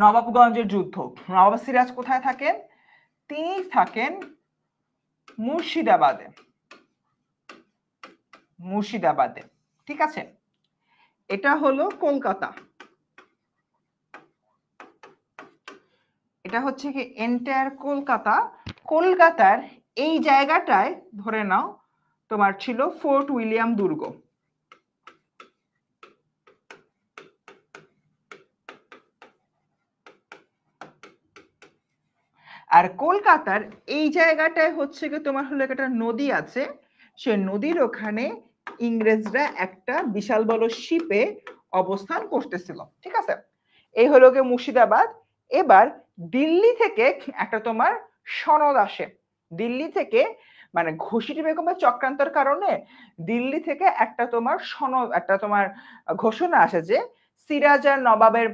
নবাবগঞ্জের যুদ্ধ, নবাব সিরাজ কোথায় থাকেন? তিনি থাকেন মুর্শিদাবাদে, মুর্শিদাবাদে, ঠিক আছে। এটা হলো কলকাতা, এটা হচ্ছে কি এন্টায়ার কলকাতা। কলকাতার এই জায়গাটায় ধরে নাও তোমার ছিল ফোর্ট উইলিয়াম দুর্গ, আর কলকাতার এই জায়গাটায় হচ্ছে কি তোমার হলো একটা নদী আছে, সে নদীর ওখানে ইংরেজরা একটা বিশাল বড় শিপে অবস্থান করতেছিল, ঠিক আছে। এই হলো গিয়ে মুর্শিদাবাদ। এবার দিল্লি থেকে একটা তোমার সনদ আসে, দিল্লি থেকে মানে ঘসিটি বেগমের চক্রান্তর কারণে দিল্লি থেকে একটা তোমার সনদ, একটা তোমার ঘোষণা আসে যে সিরাজ আর নবাবের,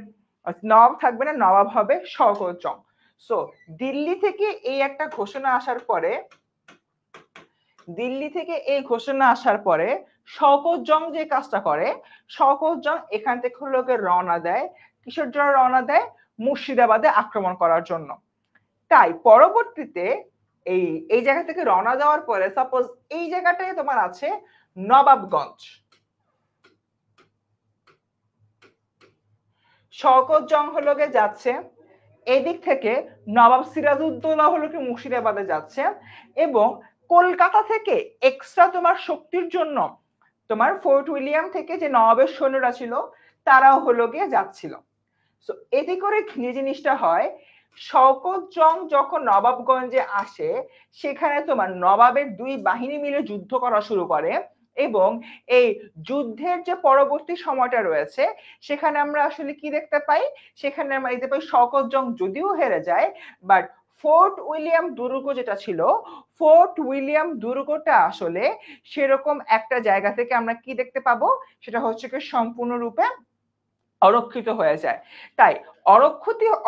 নবাব থাকবে না, নবাব হবে শওকত জং। সো দিল্লি থেকে এই একটা ঘোষণা আসার পরে, দিল্লি থেকে এই ঘোষণা আসার পরে শওকত জং যে কাজটা করে, শওকত জং এখান থেকে লোকে রওনা দেয়, কিশোর জং রওনা দেয় মুর্শিদাবাদে আক্রমণ করার জন্য। তাই পরবর্তীতে এই এই জায়গা থেকে রওনা দেওয়ার পরে সাপোজ এই জায়গাটাই তোমার আছে নবাবগঞ্জ, শওকত জং হলো গিয়ে যাচ্ছে এদিক থেকে, নবাব সিরাজউদ্দৌলা হলো কি মুর্শিদাবাদে যাচ্ছে, এবং কলকাতা থেকে এক্সট্রা তোমার শক্তির জন্য তোমার ফোর্ট উইলিয়াম থেকে যে নবাবের সৈন্যরা ছিল তারাও হলো গিয়ে যাচ্ছিল। সো এতে করে যে জিনিসটা হয়, শওকত জং যখন নবাবগঞ্জে আসে, সেখানে তোমার নবাবের দুই বাহিনী মিলে যুদ্ধ করা শুরু করে, এবং এই যুদ্ধের যে পরবর্তী সময়টা রয়েছে সেখানে আমরা আসলে কি দেখতে পাই, সেখানে আমরা দেখতে পাই শওকত জং যদিও হেরে যায়, বাট ফোর্ট উইলিয়াম দুর্গ যেটা ছিল, ফোর্ট উইলিয়াম দুর্গটা আসলে সেরকম একটা জায়গা থেকে আমরা কি দেখতে পাবো, সেটা হচ্ছে কি সম্পূর্ণরূপে অরক্ষিত হয়ে যায়। তাই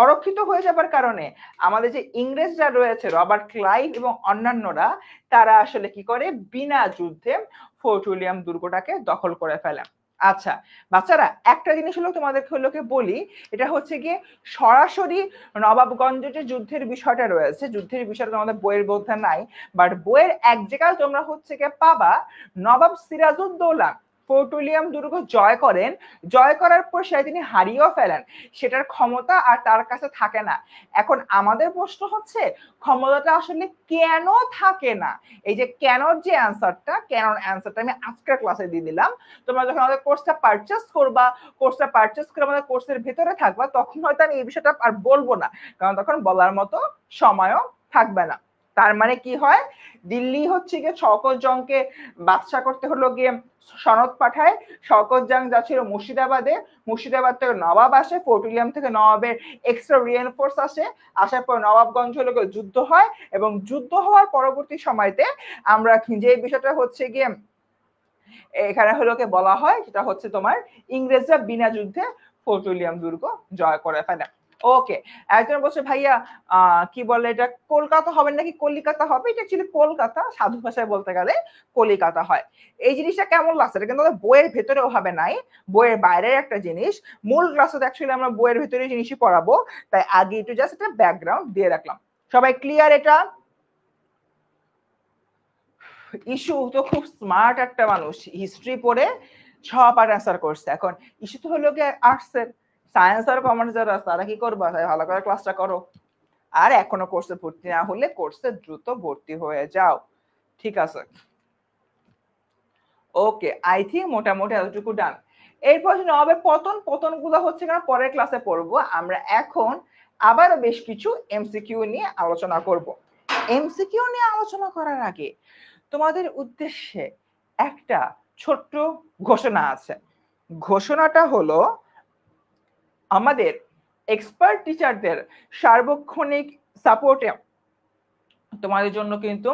অরক্ষিত হয়ে যাবার কারণে আমাদের যে ইংরেজরা রয়েছে, রবার্ট ক্লাইভ এবং অন্যান্যরা, তারা আসলে কি করে, বিনা যুদ্ধে ফোর্ট উইলিয়াম দুর্গটাকে দখল করে ফেলে। আচ্ছা বাচ্চারা, একটা জিনিস হলো তোমাদেরকে হলো কি বলি, এটা হচ্ছে গিয়ে সরাসরি নবাবগঞ্জের যে যুদ্ধের বিষয়টা রয়েছে, যুদ্ধের বিষয়টা তোমাদের বইয়ের মধ্যে নাই, বাট বইয়ের এক জায়গায় তোমরা হচ্ছে গিয়ে পাবা, নবাব সিরাজউদ্দৌলা ফোর্ট উইলিয়াম দুর্গ জয় করেন, জয় করার পর সে তিনি হারিয়েও ফেলেন, সেটার ক্ষমতা আর তার কাছে থাকে না। এখন আমাদের প্রশ্ন হচ্ছে, ক্ষমতাটা আসলে কেন থাকে না? এই যে কেনর যে অ্যান্সারটা, কেনর অ্যান্সারটা আমি আজকের ক্লাসে দিয়ে দিলাম। তোমরা যখন আমাদের কোর্সটা পারচেস করবা, কোর্সটা পারচেস করে আমাদের কোর্সের ভেতরে থাকবা, তখন হয়তো আমি এই বিষয়টা আর বলবো না, কারণ তখন বলার মতো সময়ও থাকবে না। তার মানে কি হয়, দিল্লি হচ্ছে গিয়ে শওকত জংকে বাদশা করতে হলো গিয়ে সনদ পাঠায়, শওকত জং যাচ্ছিল মুর্শিদাবাদে, মুর্শিদাবাদ থেকে নবাব আসে, ফোর্ট উইলিয়াম থেকে নবাবের এক্সট্রা রিএনফোর্স আসে, আসার পর নবাবগঞ্জ হলো গিয়ে যুদ্ধ হয়, এবং যুদ্ধ হওয়ার পরবর্তী সময়তে আমরা যে বিষয়টা হচ্ছে গিয়ে এখানে হলোকে বলা হয়, সেটা হচ্ছে তোমার ইংরেজরা বিনা যুদ্ধে ফোর্ট উইলিয়াম দুর্গ জয় করে ফেলে। ওকে, একজন বলছে ভাইয়া কি বলে এটা কলকাতা হবে নাকি কলিকাতা হবে? এটা অ্যাকচুয়ালি কলকাতা, সাধু ভাষায় বলতে গেলে কলিকাতা হয়। এই জিনিসটা কেমন লাগছে? এটা কিন্তু বইয়ের ভেতরে ওভাবে নাই, বইয়ের বাইরের একটা জিনিস। মূল ক্লাসে অ্যাকচুয়ালি আমরা বইয়ের ভেতরে জিনিসই পড়াবো, তাই আগে একটু জাস্ট একটা ব্যাকগ্রাউন্ড দিয়ে রাখলাম। সবাই ক্লিয়ার? এটা ইস্যু তো খুব স্মার্ট একটা মানুষ, হিস্ট্রি পড়ে সবার আনসার করছে। এখন ইস্যু তো হলো গিয়ে আর্টসের, সায়েন্স আর কমার্স যারা তারা কি করবা, ভালো করে ক্লাসটা করো। আর এখনো কোর্সে ভর্তি না হলে কোর্সে দ্রুত ভর্তি হয়ে যাও, ঠিক আছে? ওকে, আই থিঙ্ক মোটামুটি এতটুকু ডান। এরপর নবাবের পতন, পতনগুলো হচ্ছে কারণ পরের ক্লাসে পড়বো আমরা। এখন আবারও বেশ কিছু এমসিকিউ নিয়ে আলোচনা করব। এমসিকিউ নিয়ে আলোচনা করার আগে তোমাদের উদ্দেশ্যে একটা ছোট্ট ঘোষণা আছে। ঘোষণাটা হলো, আমাদের এক্সপার্ট টিচারদের সার্বক্ষণিক সাপোর্টে তোমাদের জন্য কিন্তু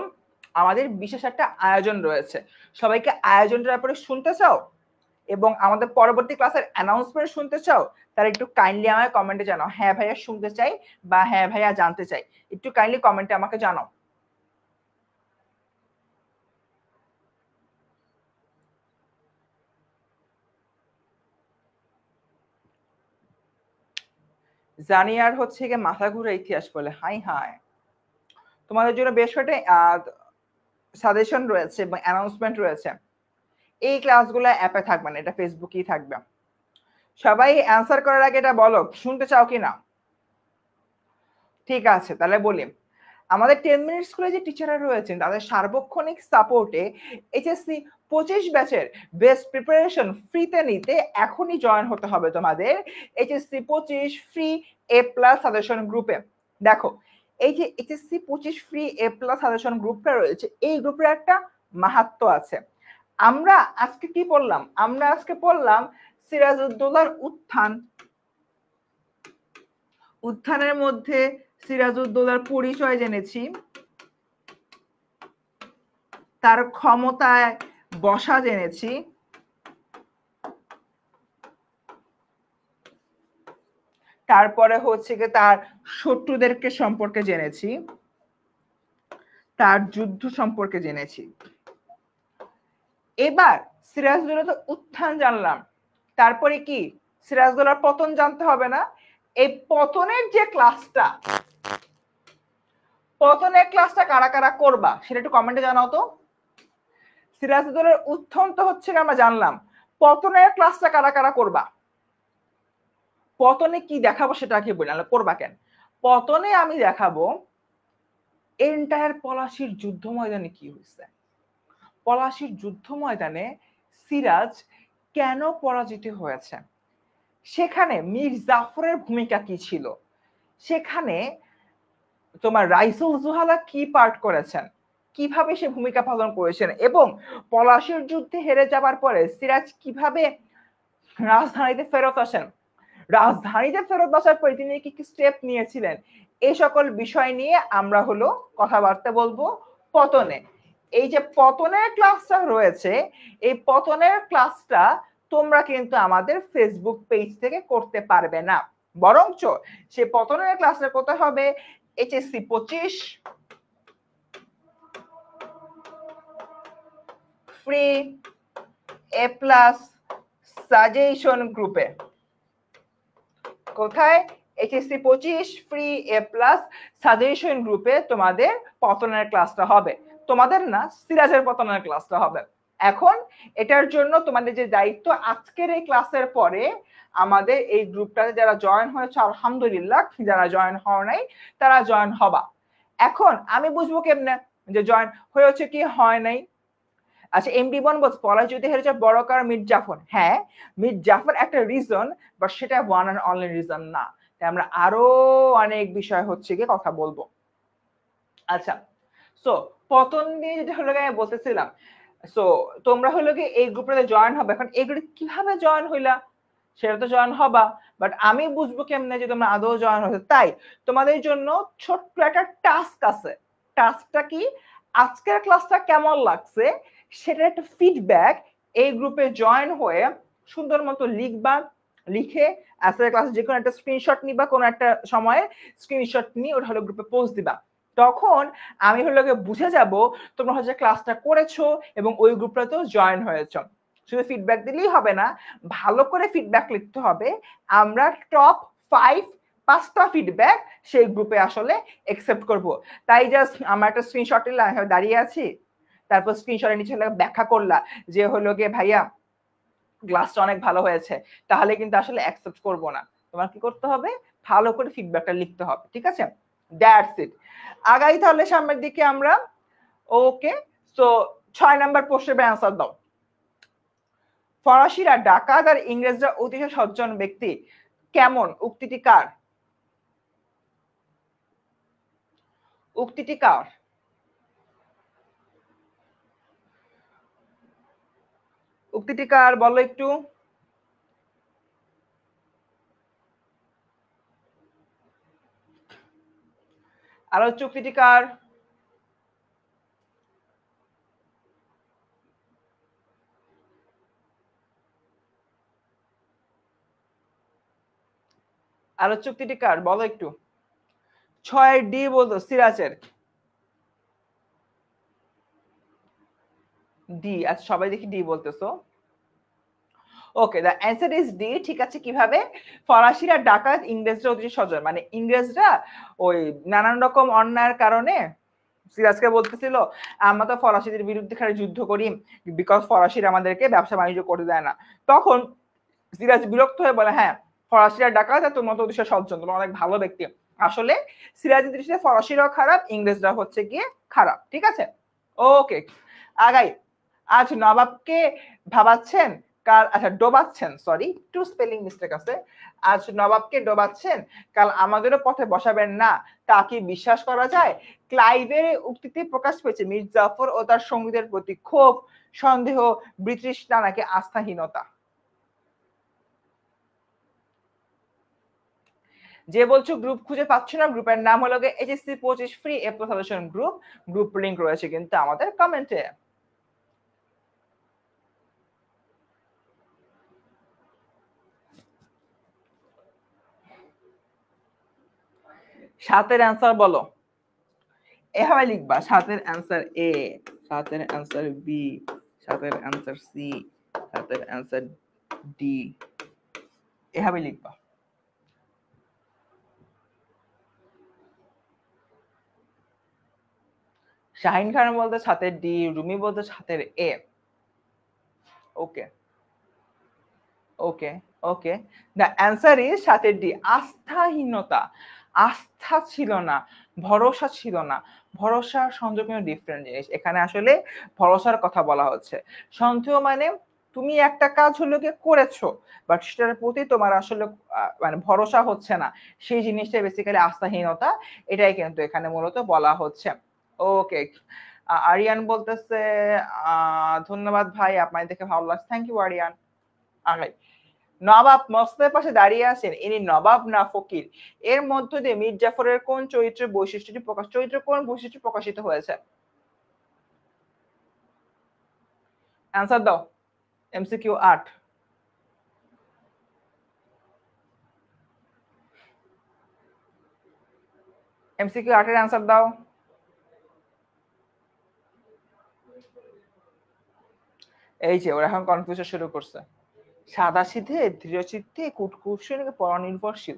আমাদের বিশেষ একটা আয়োজন রয়েছে। সবাইকে আয়োজনটার ব্যাপারে শুনতে চাও এবং আমাদের পরবর্তী ক্লাসের অ্যানাউন্সমেন্ট শুনতে চাও, তাহলে একটু কাইন্ডলি আমাকে কমেন্টে জানাও, হ্যাঁ ভাইয়া শুনতে চাই বা হ্যাঁ ভাইয়া জানতে চাই, একটু কাইন্ডলি কমেন্টে আমাকে জানাও। জানি আর হচ্ছে গিয়ে মাথা ঘুরে ইতিহাস বলে, হাই হাই তোমাদের জন্য বেশ কয়েকটা সাজেশন রয়েছে এবং অ্যানাউন্সমেন্ট রয়েছে। এই ক্লাসগুলো অ্যাপে থাকবে না, এটা ফেসবুকেই থাকবে। সবাই অ্যান্সার করার আগে এটা বলো শুনতে চাও কি না। ঠিক আছে, তাহলে বলি আমাদের 10 মিনিট স্কুলে যে টিচাররা রয়েছেন তাদের সার্বক্ষণিক সাপোর্টে এইচএসসি 25 ব্যাচের বেস্ট প্রিপারেশন ফ্রিতে নিতে এখনই জয়েন হতে হবে তোমাদের এইচএসসি 25 ফ্রি A+ সাজেশন গ্রুপে। দেখো এই যে এইচএসসি 25 ফ্রি A+ সাজেশন গ্রুপটা রয়েছে, এই গ্রুপের একটা মাহাত্ম্য আছে। আমরা আজকে কি পড়লাম? আমরা আজকে পড়লাম সিরাজউদ্দৌলার উত্থান, উত্থানের মধ্যে সিরাজউদ্দৌলার পরিচয় জেনেছি, তার ক্ষমতায় বসা জেনেছি, তারপরে হচ্ছে কি তার শত্রুদেরকে সম্পর্কে জেনেছি, তার যুদ্ধ সম্পর্কে জেনেছি। এবার সিরাজউদ্দৌলার উত্থান জানলাম, তারপরে কি সিরাজউদ্দৌলার পতন জানতে হবে না? এই পতনের যে ক্লাসটা, পতনের ক্লাসটা কারা কারা করবা সেটা একটু কমেন্টে জানাও তো। সিরাজউদ্দৌলার উত্থান তো হচ্ছে আমরা জানলাম, পতনের ক্লাসটা কারা কারা করবা? পতনে কি দেখাবো সেটা কি বললাম, করবা কেন? পতনে আমি দেখাবো এন্টায়ার পলাশীর যুদ্ধ ময়দানে কি হয়েছে, পলাশীর যুদ্ধ ময়দানে সিরাজ কেন পরাজিত হয়েছে, সেখানে মীর জাফরের ভূমিকা কি ছিল, সেখানে তোমার রাইসুল জুহালা কি পার্ট করেছেন, কিভাবে সে ভূমিকা পালন করেছেন, এবং পলাশীর যুদ্ধে হেরে যাবার পরে সিরাজ কিভাবে রাজধানীতে ফেরত আসেন, রাজধানীতে ফেরত আসার পরে তিনি কি কি স্টেপ নিয়েছিলেন, এই সকল বিষয় নিয়ে আমরা হলো কথাবার্তা বলবো পতনে। এই যে পতনের ক্লাসটা রয়েছে, এই পতনের ক্লাসটা তোমরা কিন্তু আমাদের ফেসবুক পেজ থেকে করতে পারবে না, বরঞ্চ সেই পতনের ক্লাসটা কোথায় হবে? এইচএসসি 25 ফ্রি A+ সাজেশন গ্রুপে। কোথায়? এইচএসসি 25 ফ্রি A+ সাজেশন গ্রুপে তোমাদের পতনের ক্লাসটা হবে, তোমাদের না সিরাজের পতনের ক্লাসটা হবে। এখন এটার জন্য তোমাদের যে দায়িত্ব, আজকের এই ক্লাসের পরে আমাদের এই গ্রুপটাতে যারা জয়েন হয়েছে আলহামদুলিল্লাহ, যারা জয়েন হওয়া নাই তারা জয়েন হবা। এখন আমি বুঝবো কেমনে যে জয়েন হয়েছে কি হয় নাই? আচ্ছা এমডি বন বলছে পলাশী যুদ্ধে হেরেছে বড় কারণ মীর জাফর। হ্যাঁ মীর জাফর একটা রিজন, বাট সেটা ওয়ান অ্যান্ড অনলি রিজন না, তাই আমরা আরো অনেক বিষয় হচ্ছে গিয়ে কথা বলবো। আচ্ছা সো পতন নিয়ে যেটা হলো আমি বলতেছিলাম, সো তোমরা হলো কি এই গ্রুপটাতে জয়েন হবে। এখন এই গ্রুপে কিভাবে জয়েন হইলা সেটা তো জয়েন হবা, বাট আমি বুঝবো কেমনে যে তোমরা আদৌ জয়েন হয়েছে। তাই তোমাদের জন্য ছোট্ট একটা টাস্ক আছে। টাস্কটা কি? আজকের ক্লাসটা কেমন লাগছে সেটা একটা ফিডব্যাক এই গ্রুপে জয়েন হয়ে সুন্দর মতো লিখবা, লিখে আজকের ক্লাসে যে কোনো একটা স্ক্রিনশট নিবা, কোনো একটা সময়ে স্ক্রিনশট নিয়ে ওটা হলো গ্রুপে পোস্ট দিবা। তখন আমি হলো বুঝে যাব তোমরা হচ্ছে ক্লাসটা করেছো এবং ওই গ্রুপটাতেও জয়েন হয়েছো। শুধু ফিডব্যাক দিলেই হবে না, ভালো করে ফিডব্যাক লিখতে হবে। আমরা টপ 5-5টা ফিডব্যাক সেই গ্রুপে আসলে অ্যাকসেপ্ট করব। তাই জাস্ট আমার একটা স্ক্রিনশট নিলাম, দাঁড়িয়ে আছি, তারপর স্ক্রিনশটের নিচে ব্যাখ্যা করলা যে হলো গিয়ে ভাইয়া ক্লাসটা অনেক ভালো হয়েছে, তাহলে কিন্তু আসলে অ্যাকসেপ্ট করবো না। তোমার কি করতে হবে? ভালো করে ফিডব্যাকটা লিখতে হবে। ঠিক আছে, দ্যাটস ইট। আগাই তাহলে সামনের দিকে আমরা। ওকে সো 6 নম্বর প্রশ্নের অ্যান্সার দাও। ফরাসিরা ডাকাত আর ইংরেজরা অতিশয় সজ্জন ব্যক্তি কেমন, উক্তিটি কার? উক্তিটি কার? উক্তিটি কার বলো একটু। আলোচ্য উক্তিটি কার? আর চুক্তিটি কার বলো একটু। 6D বলতো সিরাজের ডি। আচ্ছা সবাই দেখি ডি বলতেছো। Okay, the answer is D. ঠিক আছে, কিভাবে ফরাসিরা ডাকাত, ইংরেজরা অতি সজোর, মানে ইংরেজরা ওই নানান রকম অন্যায়ের কারণে সিরাজকে বলতেছিল আমরা তো ফরাসিদের বিরুদ্ধে খালি যুদ্ধ করি, বিকজ ফরাসিরা আমাদেরকে ব্যবসা বাণিজ্য করতে দেয় না। তখন সিরাজ বিরক্ত হয়ে বলে হ্যাঁ ফরাসিরা ডাকাত, তোমার তো অতিশয় সজ্জন, তোমার অনেক ভালো ব্যক্তি। আসলে সিরাজের দৃষ্টিতে ফরাসিরাও খারাপ, ইংরেজরা হচ্ছে গিয়ে খারাপ। ঠিক আছে, ওকে আগাই। আজ নবাবকে ভাবাচ্ছেন কাল, আচ্ছা ডোবাচ্ছেন, সরি টু স্পেলিং মিস্টেক আছে। আজ নবাবকে ডোবাচ্ছেন কাল আমাদেরও পথে বসাবেন না, তা কি বিশ্বাস করা যায়? ক্লাইভের উক্তিতে প্রকাশ পেয়েছে মীর জাফর ও তার সঙ্গীদের প্রতি ক্ষোভ, সন্দেহ, বিতৃষ্ণা নাকি আস্থাহীনতা। যে বলছো গ্রুপ খুঁজে পাচ্ছ না, গ্রুপের নাম হলো HSC 25 free A plus suggestion group, group link রয়েছে কিন্তু আমাদের কমেন্টে। সাতের অ্যান্সার বলো, এভাবে লিখবা। সাতের অ্যান্সার এ, সাতের অ্যান্সার বি, সাতের অ্যান্সার সি, সাতের অ্যান্সার ডি, এভাবে লিখবা। শাহিন খান বলতে সাতের ডি, রুমি বলতে সাতের A. Okay okay okay, the answer is সাতের ডি, আস্থাহীনতা। আস্থা ছিল না, ভরসা ছিল না। ভরসা সন্দেহ কিন্তু ডিফারেন্ট জিনিস, এখানে আসলে ভরসার কথা বলা হচ্ছে। সন্দেহ মানে তুমি একটা কাজ হলো কি করেছো, বাট সেটার প্রতি তোমার আসলে মানে ভরসা হচ্ছে না, সেই জিনিসটা বেসিক্যালি আস্থাহীনতা, এটাই কিন্তু এখানে মূলত বলা হচ্ছে। ওকে, আরিয়ান বলতেছে ধন্যবাদ ভাই, আপনার দেখে ভালো লাগছে, থ্যাংক ইউ আরিয়ান। আগাই। নবাব মসনদের পাশে দাঁড়িয়ে আছেন, ইনি নবাব না ফকির? এর মধ্য দিয়ে মীর জাফরের কোন চরিত্রের বৈশিষ্ট্যটি প্রকাশ, চরিত্র কোন বৈশিষ্ট্য প্রকাশিত হয়েছে? অ্যান্সার দাও, এমসিকিউ 8। এমসিকিউ 8 এর অ্যান্সার দাও। এই যে ওরা এখন কনফিউশন শুরু করছে, সাদা সিধে, দৃঢ় চিত্তে, কুটকুশল, পরনির্ভরশীল।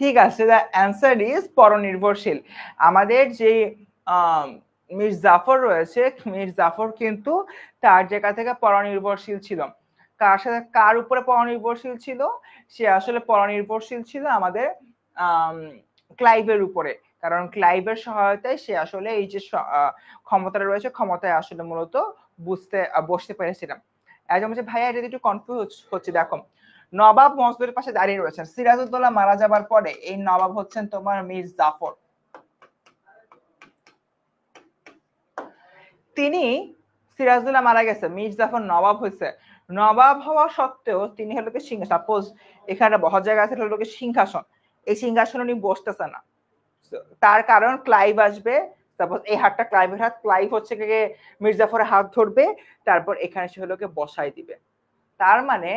ঠিক আছে, দ্য অ্যান্সার ইজ পরনির্ভরশীল। আমাদের যে মীর জাফর রয়েছে, মীর জাফর কিন্তু তার জায়গা থেকে পরনির্ভরশীল ছিল। কার সাথে, কার উপরে পরনির্ভরশীল ছিল? সে আসলে পরনির্ভরশীল ছিল আমাদের ক্লাইভের উপরে, কারণ ক্লাইভের সহায়তায় সে আসলে এই যে ক্ষমতাটা রয়েছে, ক্ষমতায় আসলে মূলত বসতে পেরেছিলাম। একদম হচ্ছে ভাইয়া এটা একটু কনফিউজ হচ্ছে। দেখো নবাব মসনদের পাশে দাঁড়িয়ে রয়েছেন, সিরাজউদ্দৌলা মারা যাবার পরে এই নবাব হচ্ছেন তোমার মীর জাফর। তিনি সিরাজউদ্দৌলা মারা গেছে, মীর জাফর নবাব হয়েছে। নবাব হওয়া সত্ত্বেও তিনি হলো কি সিংহাসন, সাপোজ এখানে বসার জায়গা আছে হলো কি সিংহাসন, এই সিংহাসন উনি বসতেছে না, তার কারণ ক্লাইভ আসবে, তারপর এই হাতটা ক্লাইভের হাত, ক্লাইভ হচ্ছে গিয়ে মীর জাফরের হাত ধরবে, তারপর এখানে সে হলো কি বসাই দিবে। তার মানে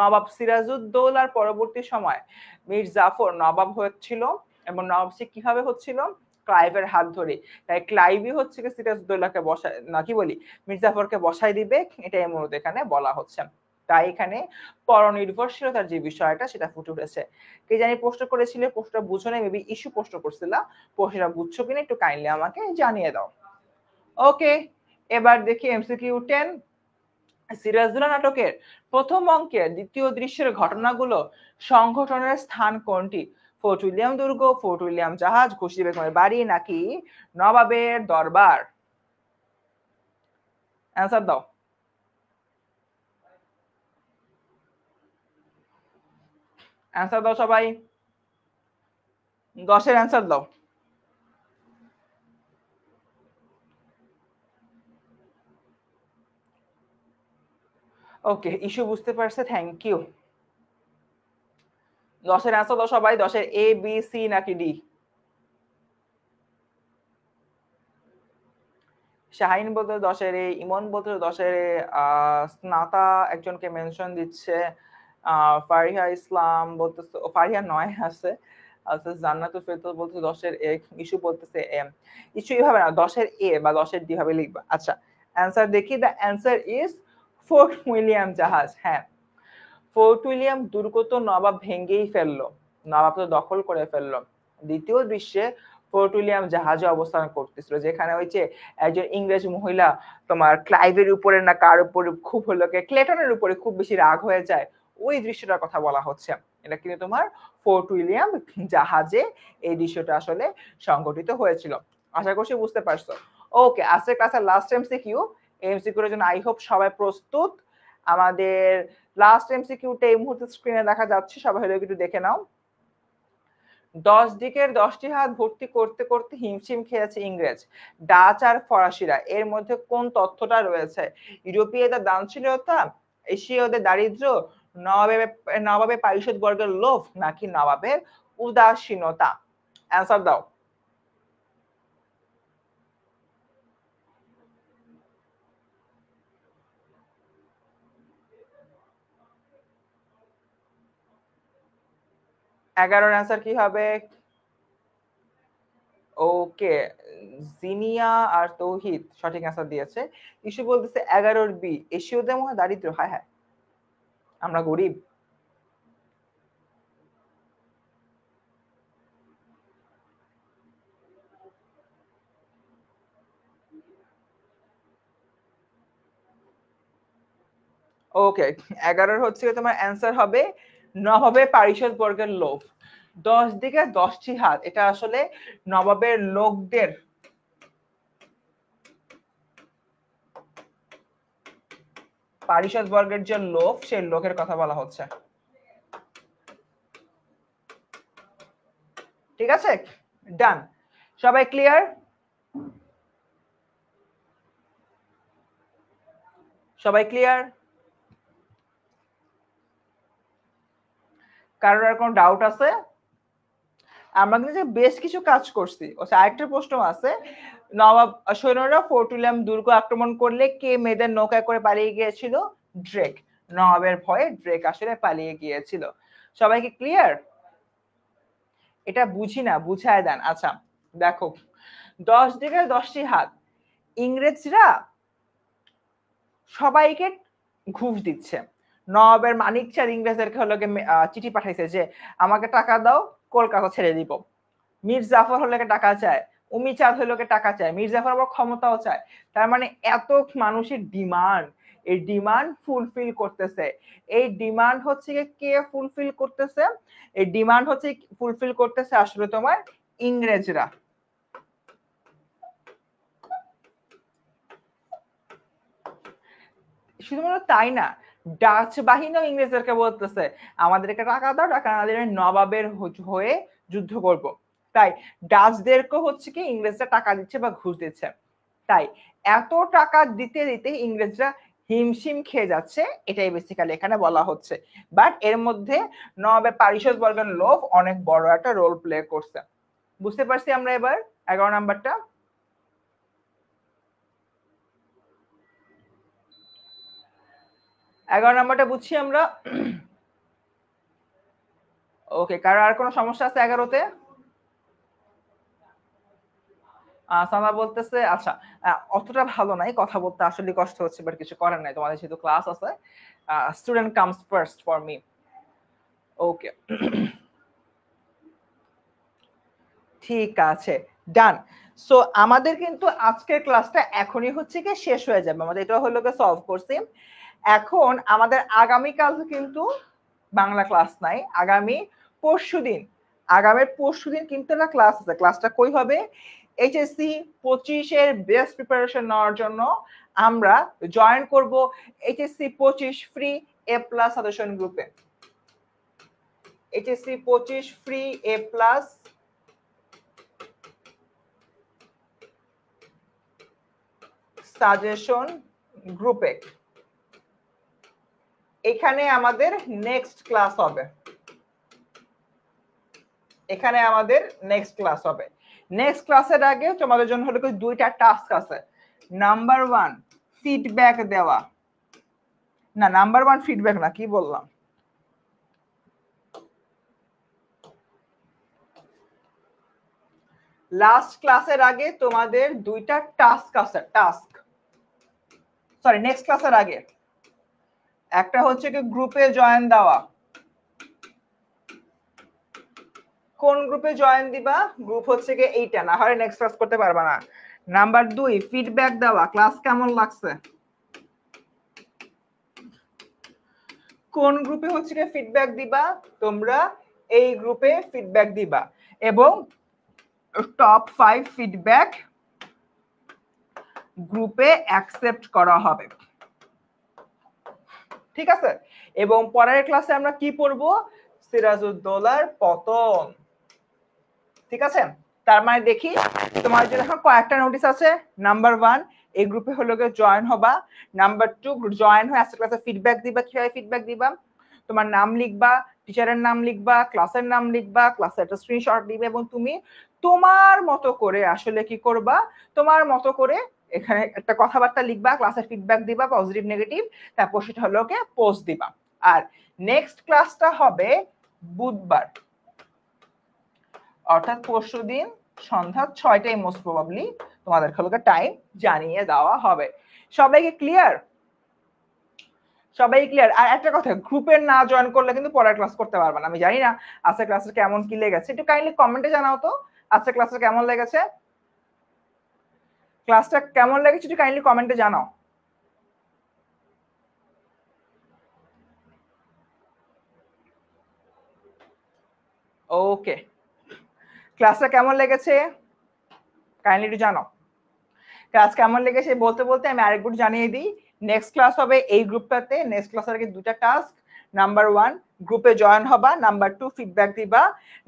নবাব সিরাজউদ্দৌলার পরবর্তী সময় মীর জাফর নবাব হচ্ছিল, এবং নবাব সে কিভাবে হচ্ছিল? ক্লাইভের হাত ধরে। তাই ক্লাইভই হচ্ছে সিরাজউদ্দৌলাকে বসায়, নাকি বলি মীর জাফরকে বসায় দিবে, এটাই মূলত এখানে বলা হচ্ছে। তাই এখানে পরনির্ভরশীলতার যে বিষয়টা সেটা ফুটে উঠেছে। কে জানি প্রশ্ন করেছিল, প্রশ্নটা বুঝো না, মেবি ইস্যু প্রশ্ন করছিল, প্রশ্নটা বুঝছো কিনা একটু কাইন্ডলি আমাকে জানিয়ে দাও। ওকে, এবার দেখি এমসিকিউ 10। সিরাজউদ্দৌলা নাটকের প্রথম অঙ্কের দ্বিতীয় দৃশ্যের ঘটনাগুলো সংগঠনের স্থান কোনটি? ফোর্ট উইলিয়াম দুর্গ, ফোর্ট উইলিয়াম জাহাজ, ঘসিটি বেগমের বাড়ি নাকি নবাবের দরবার? অ্যান্সার দাও। অ্যান্সার দাও সবাই, 10 এর অ্যান্সার দাও। ওকে, ইস্যু বুঝতে পারছে, থ্যাংক ইউ। 10-এর আনসার দাও সবাই, 10-এর এ বি সি নাকি ডি? শাহিন বলতে 10-এর এ, ইমন বলতে 10-এর এ, স্নাতা একজনকে মেনশন দিচ্ছে, ফারিহা ইসলাম বলতে ফারিহা 9 আছে, আচ্ছা জান্নাতুল ফেরদৌস বলতে 10-এর এ, ইস্যু বলতেছে এম। ইস্যু এইভাবে না, 10-এর এ বা 10-এর ডি ভাবে লিখবা। আচ্ছা অ্যান্সার দেখি, the answer is ফোর্ট উইলিয়াম জাহাজ। হ্যাঁ, ফোর্ট উইলিয়াম দুর্গ তো নবাব ভেঙেই ফেললো, নবাব তো দখল করে ফেললো। দ্বিতীয় বিশ্বে ফোর্ট উইলিয়াম জাহাজে অবস্থান করতেছিল, যেখানে হয়েছে একজন ইংরেজ মহিলা তোমার ক্লাইভের উপরে না কার উপরে খুব হলো, ক্লেটনের উপরে খুব বেশি রাগ হয়ে যায়, ওই দৃশ্যটার কথা বলা হচ্ছে। এটা কিন্তু তোমার ফোর্ট উইলিয়াম জাহাজে এই দৃশ্যটা আসলে সংঘটিত হয়েছিল। আশা করছি বুঝতে পারছো। ওকে, আজকের ক্লাসের লাস্ট এমসিকিউ, এমসিকিউর জন্য আই হোপ সবাই প্রস্তুত। আমাদের লাস্ট এমসিকিউটা এই মুহূর্তে স্ক্রিনে দেখা যাচ্ছে, সবাই হলো একটু দেখে নাও। 10 দিকের 10টি হাত ভর্তি করতে করতে হিমশিম খেয়েছে ইংরেজ, ডাচ আর ফরাসিরা, এর মধ্যে কোন তথ্যটা রয়েছে? ইউরোপীয়দের দানশীলতা, এশীয়দের দারিদ্র্য, নবাবে পারিষদ বর্গের লোভ, নাকি নবাবের উদাসীনতা? অ্যান্সার দাও। এগারোর অ্যান্সার কি হবে? ওকে, জিনিয়া আর তৌহিদ সঠিক অ্যান্সার দিয়েছে। ইস্যু বলতেছে 11-এর বি, এশীয়দের মধ্যে দারিদ্র। হ্যাঁ হ্যাঁ, আমরা গরিব। ওকে, 11-এর হচ্ছে তোমার অ্যান্সার হবে নবাবে পারিষদ বর্গের লোভ। 10 দিকে 10টি হাত, এটা আসলে নবাবের লোকদের পারিষদ বর্গের যে লোভ, সেই লোকের কথা বলা হচ্ছে। ঠিক আছে, ডান, সবাই ক্লিয়ার? সবাই ক্লিয়ার? কারোর আর কোন ডাউট আছে? আমরা কিন্তু বেশ কিছু কাজ করছি। আরেকটা প্রশ্ন আছে, নবাব সৈন্যরা ফোর্ট উইলিয়াম দুর্গ আক্রমণ করলে কে মেয়েদের নৌকায় করে পালিয়ে গিয়েছিল? ড্রেক। নবাবের ভয়ে ড্রেক আসলে পালিয়ে গিয়েছিল। সবাইকে ক্লিয়ার? এটা বুঝি না, বুঝায় দেন। আচ্ছা দেখো, 10 দিকে 10টি হাত, ইংরেজরা সবাইকে ঘুষ দিচ্ছে। নবাবের মানিক চাঁদ ইংরেজদেরকে হলো চিঠি পাঠাইছে যে আমাকে টাকা দাও, কলকাতা ছেড়ে দিব। মীর জাফর হলো টাকা চায়, উমিচাঁদ হলো টাকা চায়, মীর জাফর আবার ক্ষমতাও চায়। তার মানে এত মানুষের ডিমান্ড, এই ডিমান্ড ফুলফিল করতেছে। এই ডিমান্ড হচ্ছে কে ফুলফিল করতেছে? এই ডিমান্ড হচ্ছে ফুলফিল করতেছে আসলে তোমার ইংরেজরা। শুধুমাত্র তাই না, ডাচ বাহিনী ইংরেজদেরকে বলতেছে আমাদেরকে টাকা দাও, টাকা না দিলে নবাবের হয়ে যুদ্ধ করব। তাই ডাচদেরকে হচ্ছে কি ইংরেজরা টাকা দিচ্ছে বা ঘুষ দিচ্ছে। তাই এত টাকা দিতে দিতে ইংরেজরা হিমশিম খেয়ে যাচ্ছে, এটাই বেসিক্যালি এখানে বলা হচ্ছে। বাট এর মধ্যে নবাবের পারিষদ বর্গের লোভ অনেক বড় একটা রোল প্লে করছে। বুঝতে পারছি আমরা এবার 11 নাম্বারটা? বুঝছি আমরা। ওকে, কারো আর কোনো সমস্যা আছে 11-তে? সানা বলতেছে আচ্ছা অতটা ভালো নাই, কথা বলতে আসলে কষ্ট হচ্ছে, বাট কিছু করার নাই, তোমাদের যেহেতু ক্লাস আছে। Student comes first for me. Okay ঠিক আছে, ডান। সো আমাদের কিন্তু আজকের ক্লাসটা এখনই হচ্ছে কি শেষ হয়ে যাবে, আমাদের এটা হলো কি সলভ করছি। এখন আমাদের আগামীকাল কিন্তু বাংলা ক্লাস নাই, আগামী পরশুদিন কিন্তু একটা ক্লাস আছে। ক্লাসটা কই হবে? এইচএসসি 25-এর বেস্ট প্রিপারেশন নেওয়ার জন্য আমরা জয়েন করব এইচএসসি 25 ফ্রি A+ সাজেশন গ্রুপে। এইচএসসি 25 ফ্রি A+ সাজেশন গ্রুপে এখানে আমাদের নেক্সট ক্লাস হবে, এখানে আমাদের নেক্সট ক্লাস হবে। নেক্সট ক্লাসের আগে তোমাদের জন্য হলো দুইটা টাস্ক আছে। নাম্বার ওয়ান ফিডব্যাক দেওয়া, না নাম্বার ওয়ান ফিডব্যাক না, কি বললাম, লাস্ট ক্লাসের আগে তোমাদের দুইটা টাস্ক আছে, টাস্ক সরি নেক্সট ক্লাসের আগে। একটা হচ্ছে কি গ্রুপে জয়েন দেওয়া, কোন গ্রুপে জয়েন দিবা, গ্রুপ হচ্ছে কি এইটা, না হলে নেক্সট ক্লাস করতে পারবা না। নাম্বার দুই ফিডব্যাক দেওয়া, ক্লাস কেমন লাগছে, কোন গ্রুপে হচ্ছে কি ফিডব্যাক দিবা, তোমরা এই গ্রুপে ফিডব্যাক দিবা। এবং টপ 5 ফিডব্যাক গ্রুপে অ্যাকসেপ্ট করা হবে, ঠিক আছে। এবং পরের ক্লাসে আমরা কি পড়বো, সিরাজউদ্দৌলার পতন, ঠিক আছে। তার মানে দেখি তোমার জন্য কয়েকটা নোটিস আছে। নাম্বার ওয়ান এই গ্রুপে হলো জয়েন হবা, নাম্বার টু জয়েন হয়ে আজকের ক্লাসে ফিডব্যাক দিবা। কিভাবে ফিডব্যাক দিবা, তোমার নাম লিখবা, টিচারের নাম লিখবা, ক্লাসের নাম লিখবা, ক্লাসের একটা স্ক্রিনশট দিবে এবং তুমি তোমার মতো করে আসলে কি করবা, তোমার মতো করে এখানে একটা কথাবার্তা লিখবা, ক্লাসের ফিডব্যাক দিবা পজিটিভ নেগেটিভ, তারপর সেটা হলো পোস্ট দিবা। আর নেক্সট ক্লাসটা হবে বুধবার, অর্থাৎ পরশুদিন সন্ধ্যা 6টায় মোস্ট প্রবাবলি তোমাদের টাইম জানিয়ে দেওয়া হবে। সবাইকে ক্লিয়ার? সবাই ক্লিয়ার? আর একটা কথা, গ্রুপের না জয়েন করলে কিন্তু পরের ক্লাস করতে পারবে না। আমি জানি না আজকে ক্লাসের কেমন কি লেগেছে, একটু কাইন্ডলি কমেন্টে জানাও তো আজকে ক্লাসের কেমন লেগেছে, ক্লাসটা কেমন লেগেছে একটু কাইন্ডলি কমেন্টে জানাও। ওকে, ক্লাসটা কেমন লেগেছে কাইন্ডলি একটু জানাও। ক্লাস কেমন লেগেছে বলতে বলতে আমি আরেকবার জানিয়ে দিই, নেক্সট ক্লাস হবে এই গ্রুপটাতে। নেক্সট ক্লাসের আগে দুটা টাস্ক, নাম্বার ওয়ান গ্রুপে জয়েন হবা, নাম্বার টু ফিডব্যাক দিবা,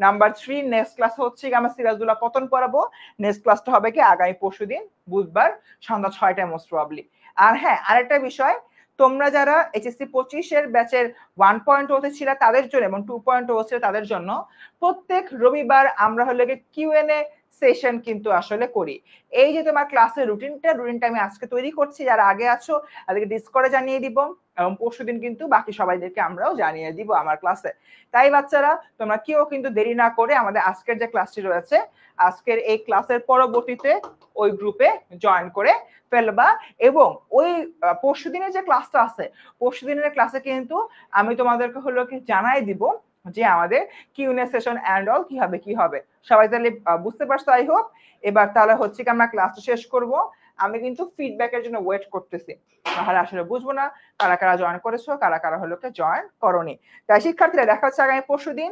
নাম্বার থ্রি নেক্সট ক্লাস হচ্ছে আমরা সিরাজউদ্দৌলা পতন পড়াবো। নেক্সট ক্লাসটা হবে কি আগামী পরশুদিন বুধবার সন্ধ্যা 6টায় মোস্ট প্রবাবলি। আর হ্যাঁ আরেকটা বিষয়, তোমরা যারা এইচএসসি 25-এর ব্যাচের 1.0 ছিল তাদের জন্য এবং 2.0 ছিল তাদের জন্য, প্রত্যেক রবিবার আমরা হলো কিউএনএ সেশন কিন্তু আসলে করি। এই যে তোমার ক্লাসের রুটিনটা আমি আজকে তৈরি করছি, যারা আগে আছো তাদেরকে ডিসকর্ডে জানিয়ে দিব এবং পরশুদিন কিন্তু বাকি সবাইদেরকে আমরাও জানিয়ে দিব আমার ক্লাসে। তাই বাচ্চারা তোমরা কেউ কিন্তু দেরি না করে আমাদের আজকের যে ক্লাসটি রয়েছে, আজকের এই ক্লাসের পরবর্তীতে ওই গ্রুপে জয়েন করে ফেলবা। এবং ওই পরশুদিনের যে ক্লাসটা আছে, পরশুদিনের ক্লাসে কিন্তু আমি তোমাদেরকে হলো জানাই দিব যে আমাদের কিউএনএ সেশন এন্ড অল কিভাবে কি হবে। সবাই তাহলে বুঝতে পারছো? I hope. এবার তাহলে হচ্ছে কি আমরা ক্লাসটা শেষ করব। আমি কিন্তু ফিডব্যাকের জন্য ওয়েট করতেছি, তাহলে আসলে বুঝবো না কারা কারা জয়েন করেছো, কারা কারা হলো জয়েন করোনি। তাই শিক্ষার্থীরা দেখা হচ্ছে আগামী পরশুদিন।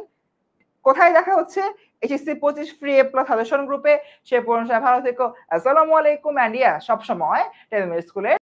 কোথায় দেখা হচ্ছে? HSC 25 free A plus suggestion গ্রুপে। সে পর্যন্ত ভালো থেকো, আসসালামু আলাইকুম। অ্যান্ড সব সময় টেন মিনিট স্কুলে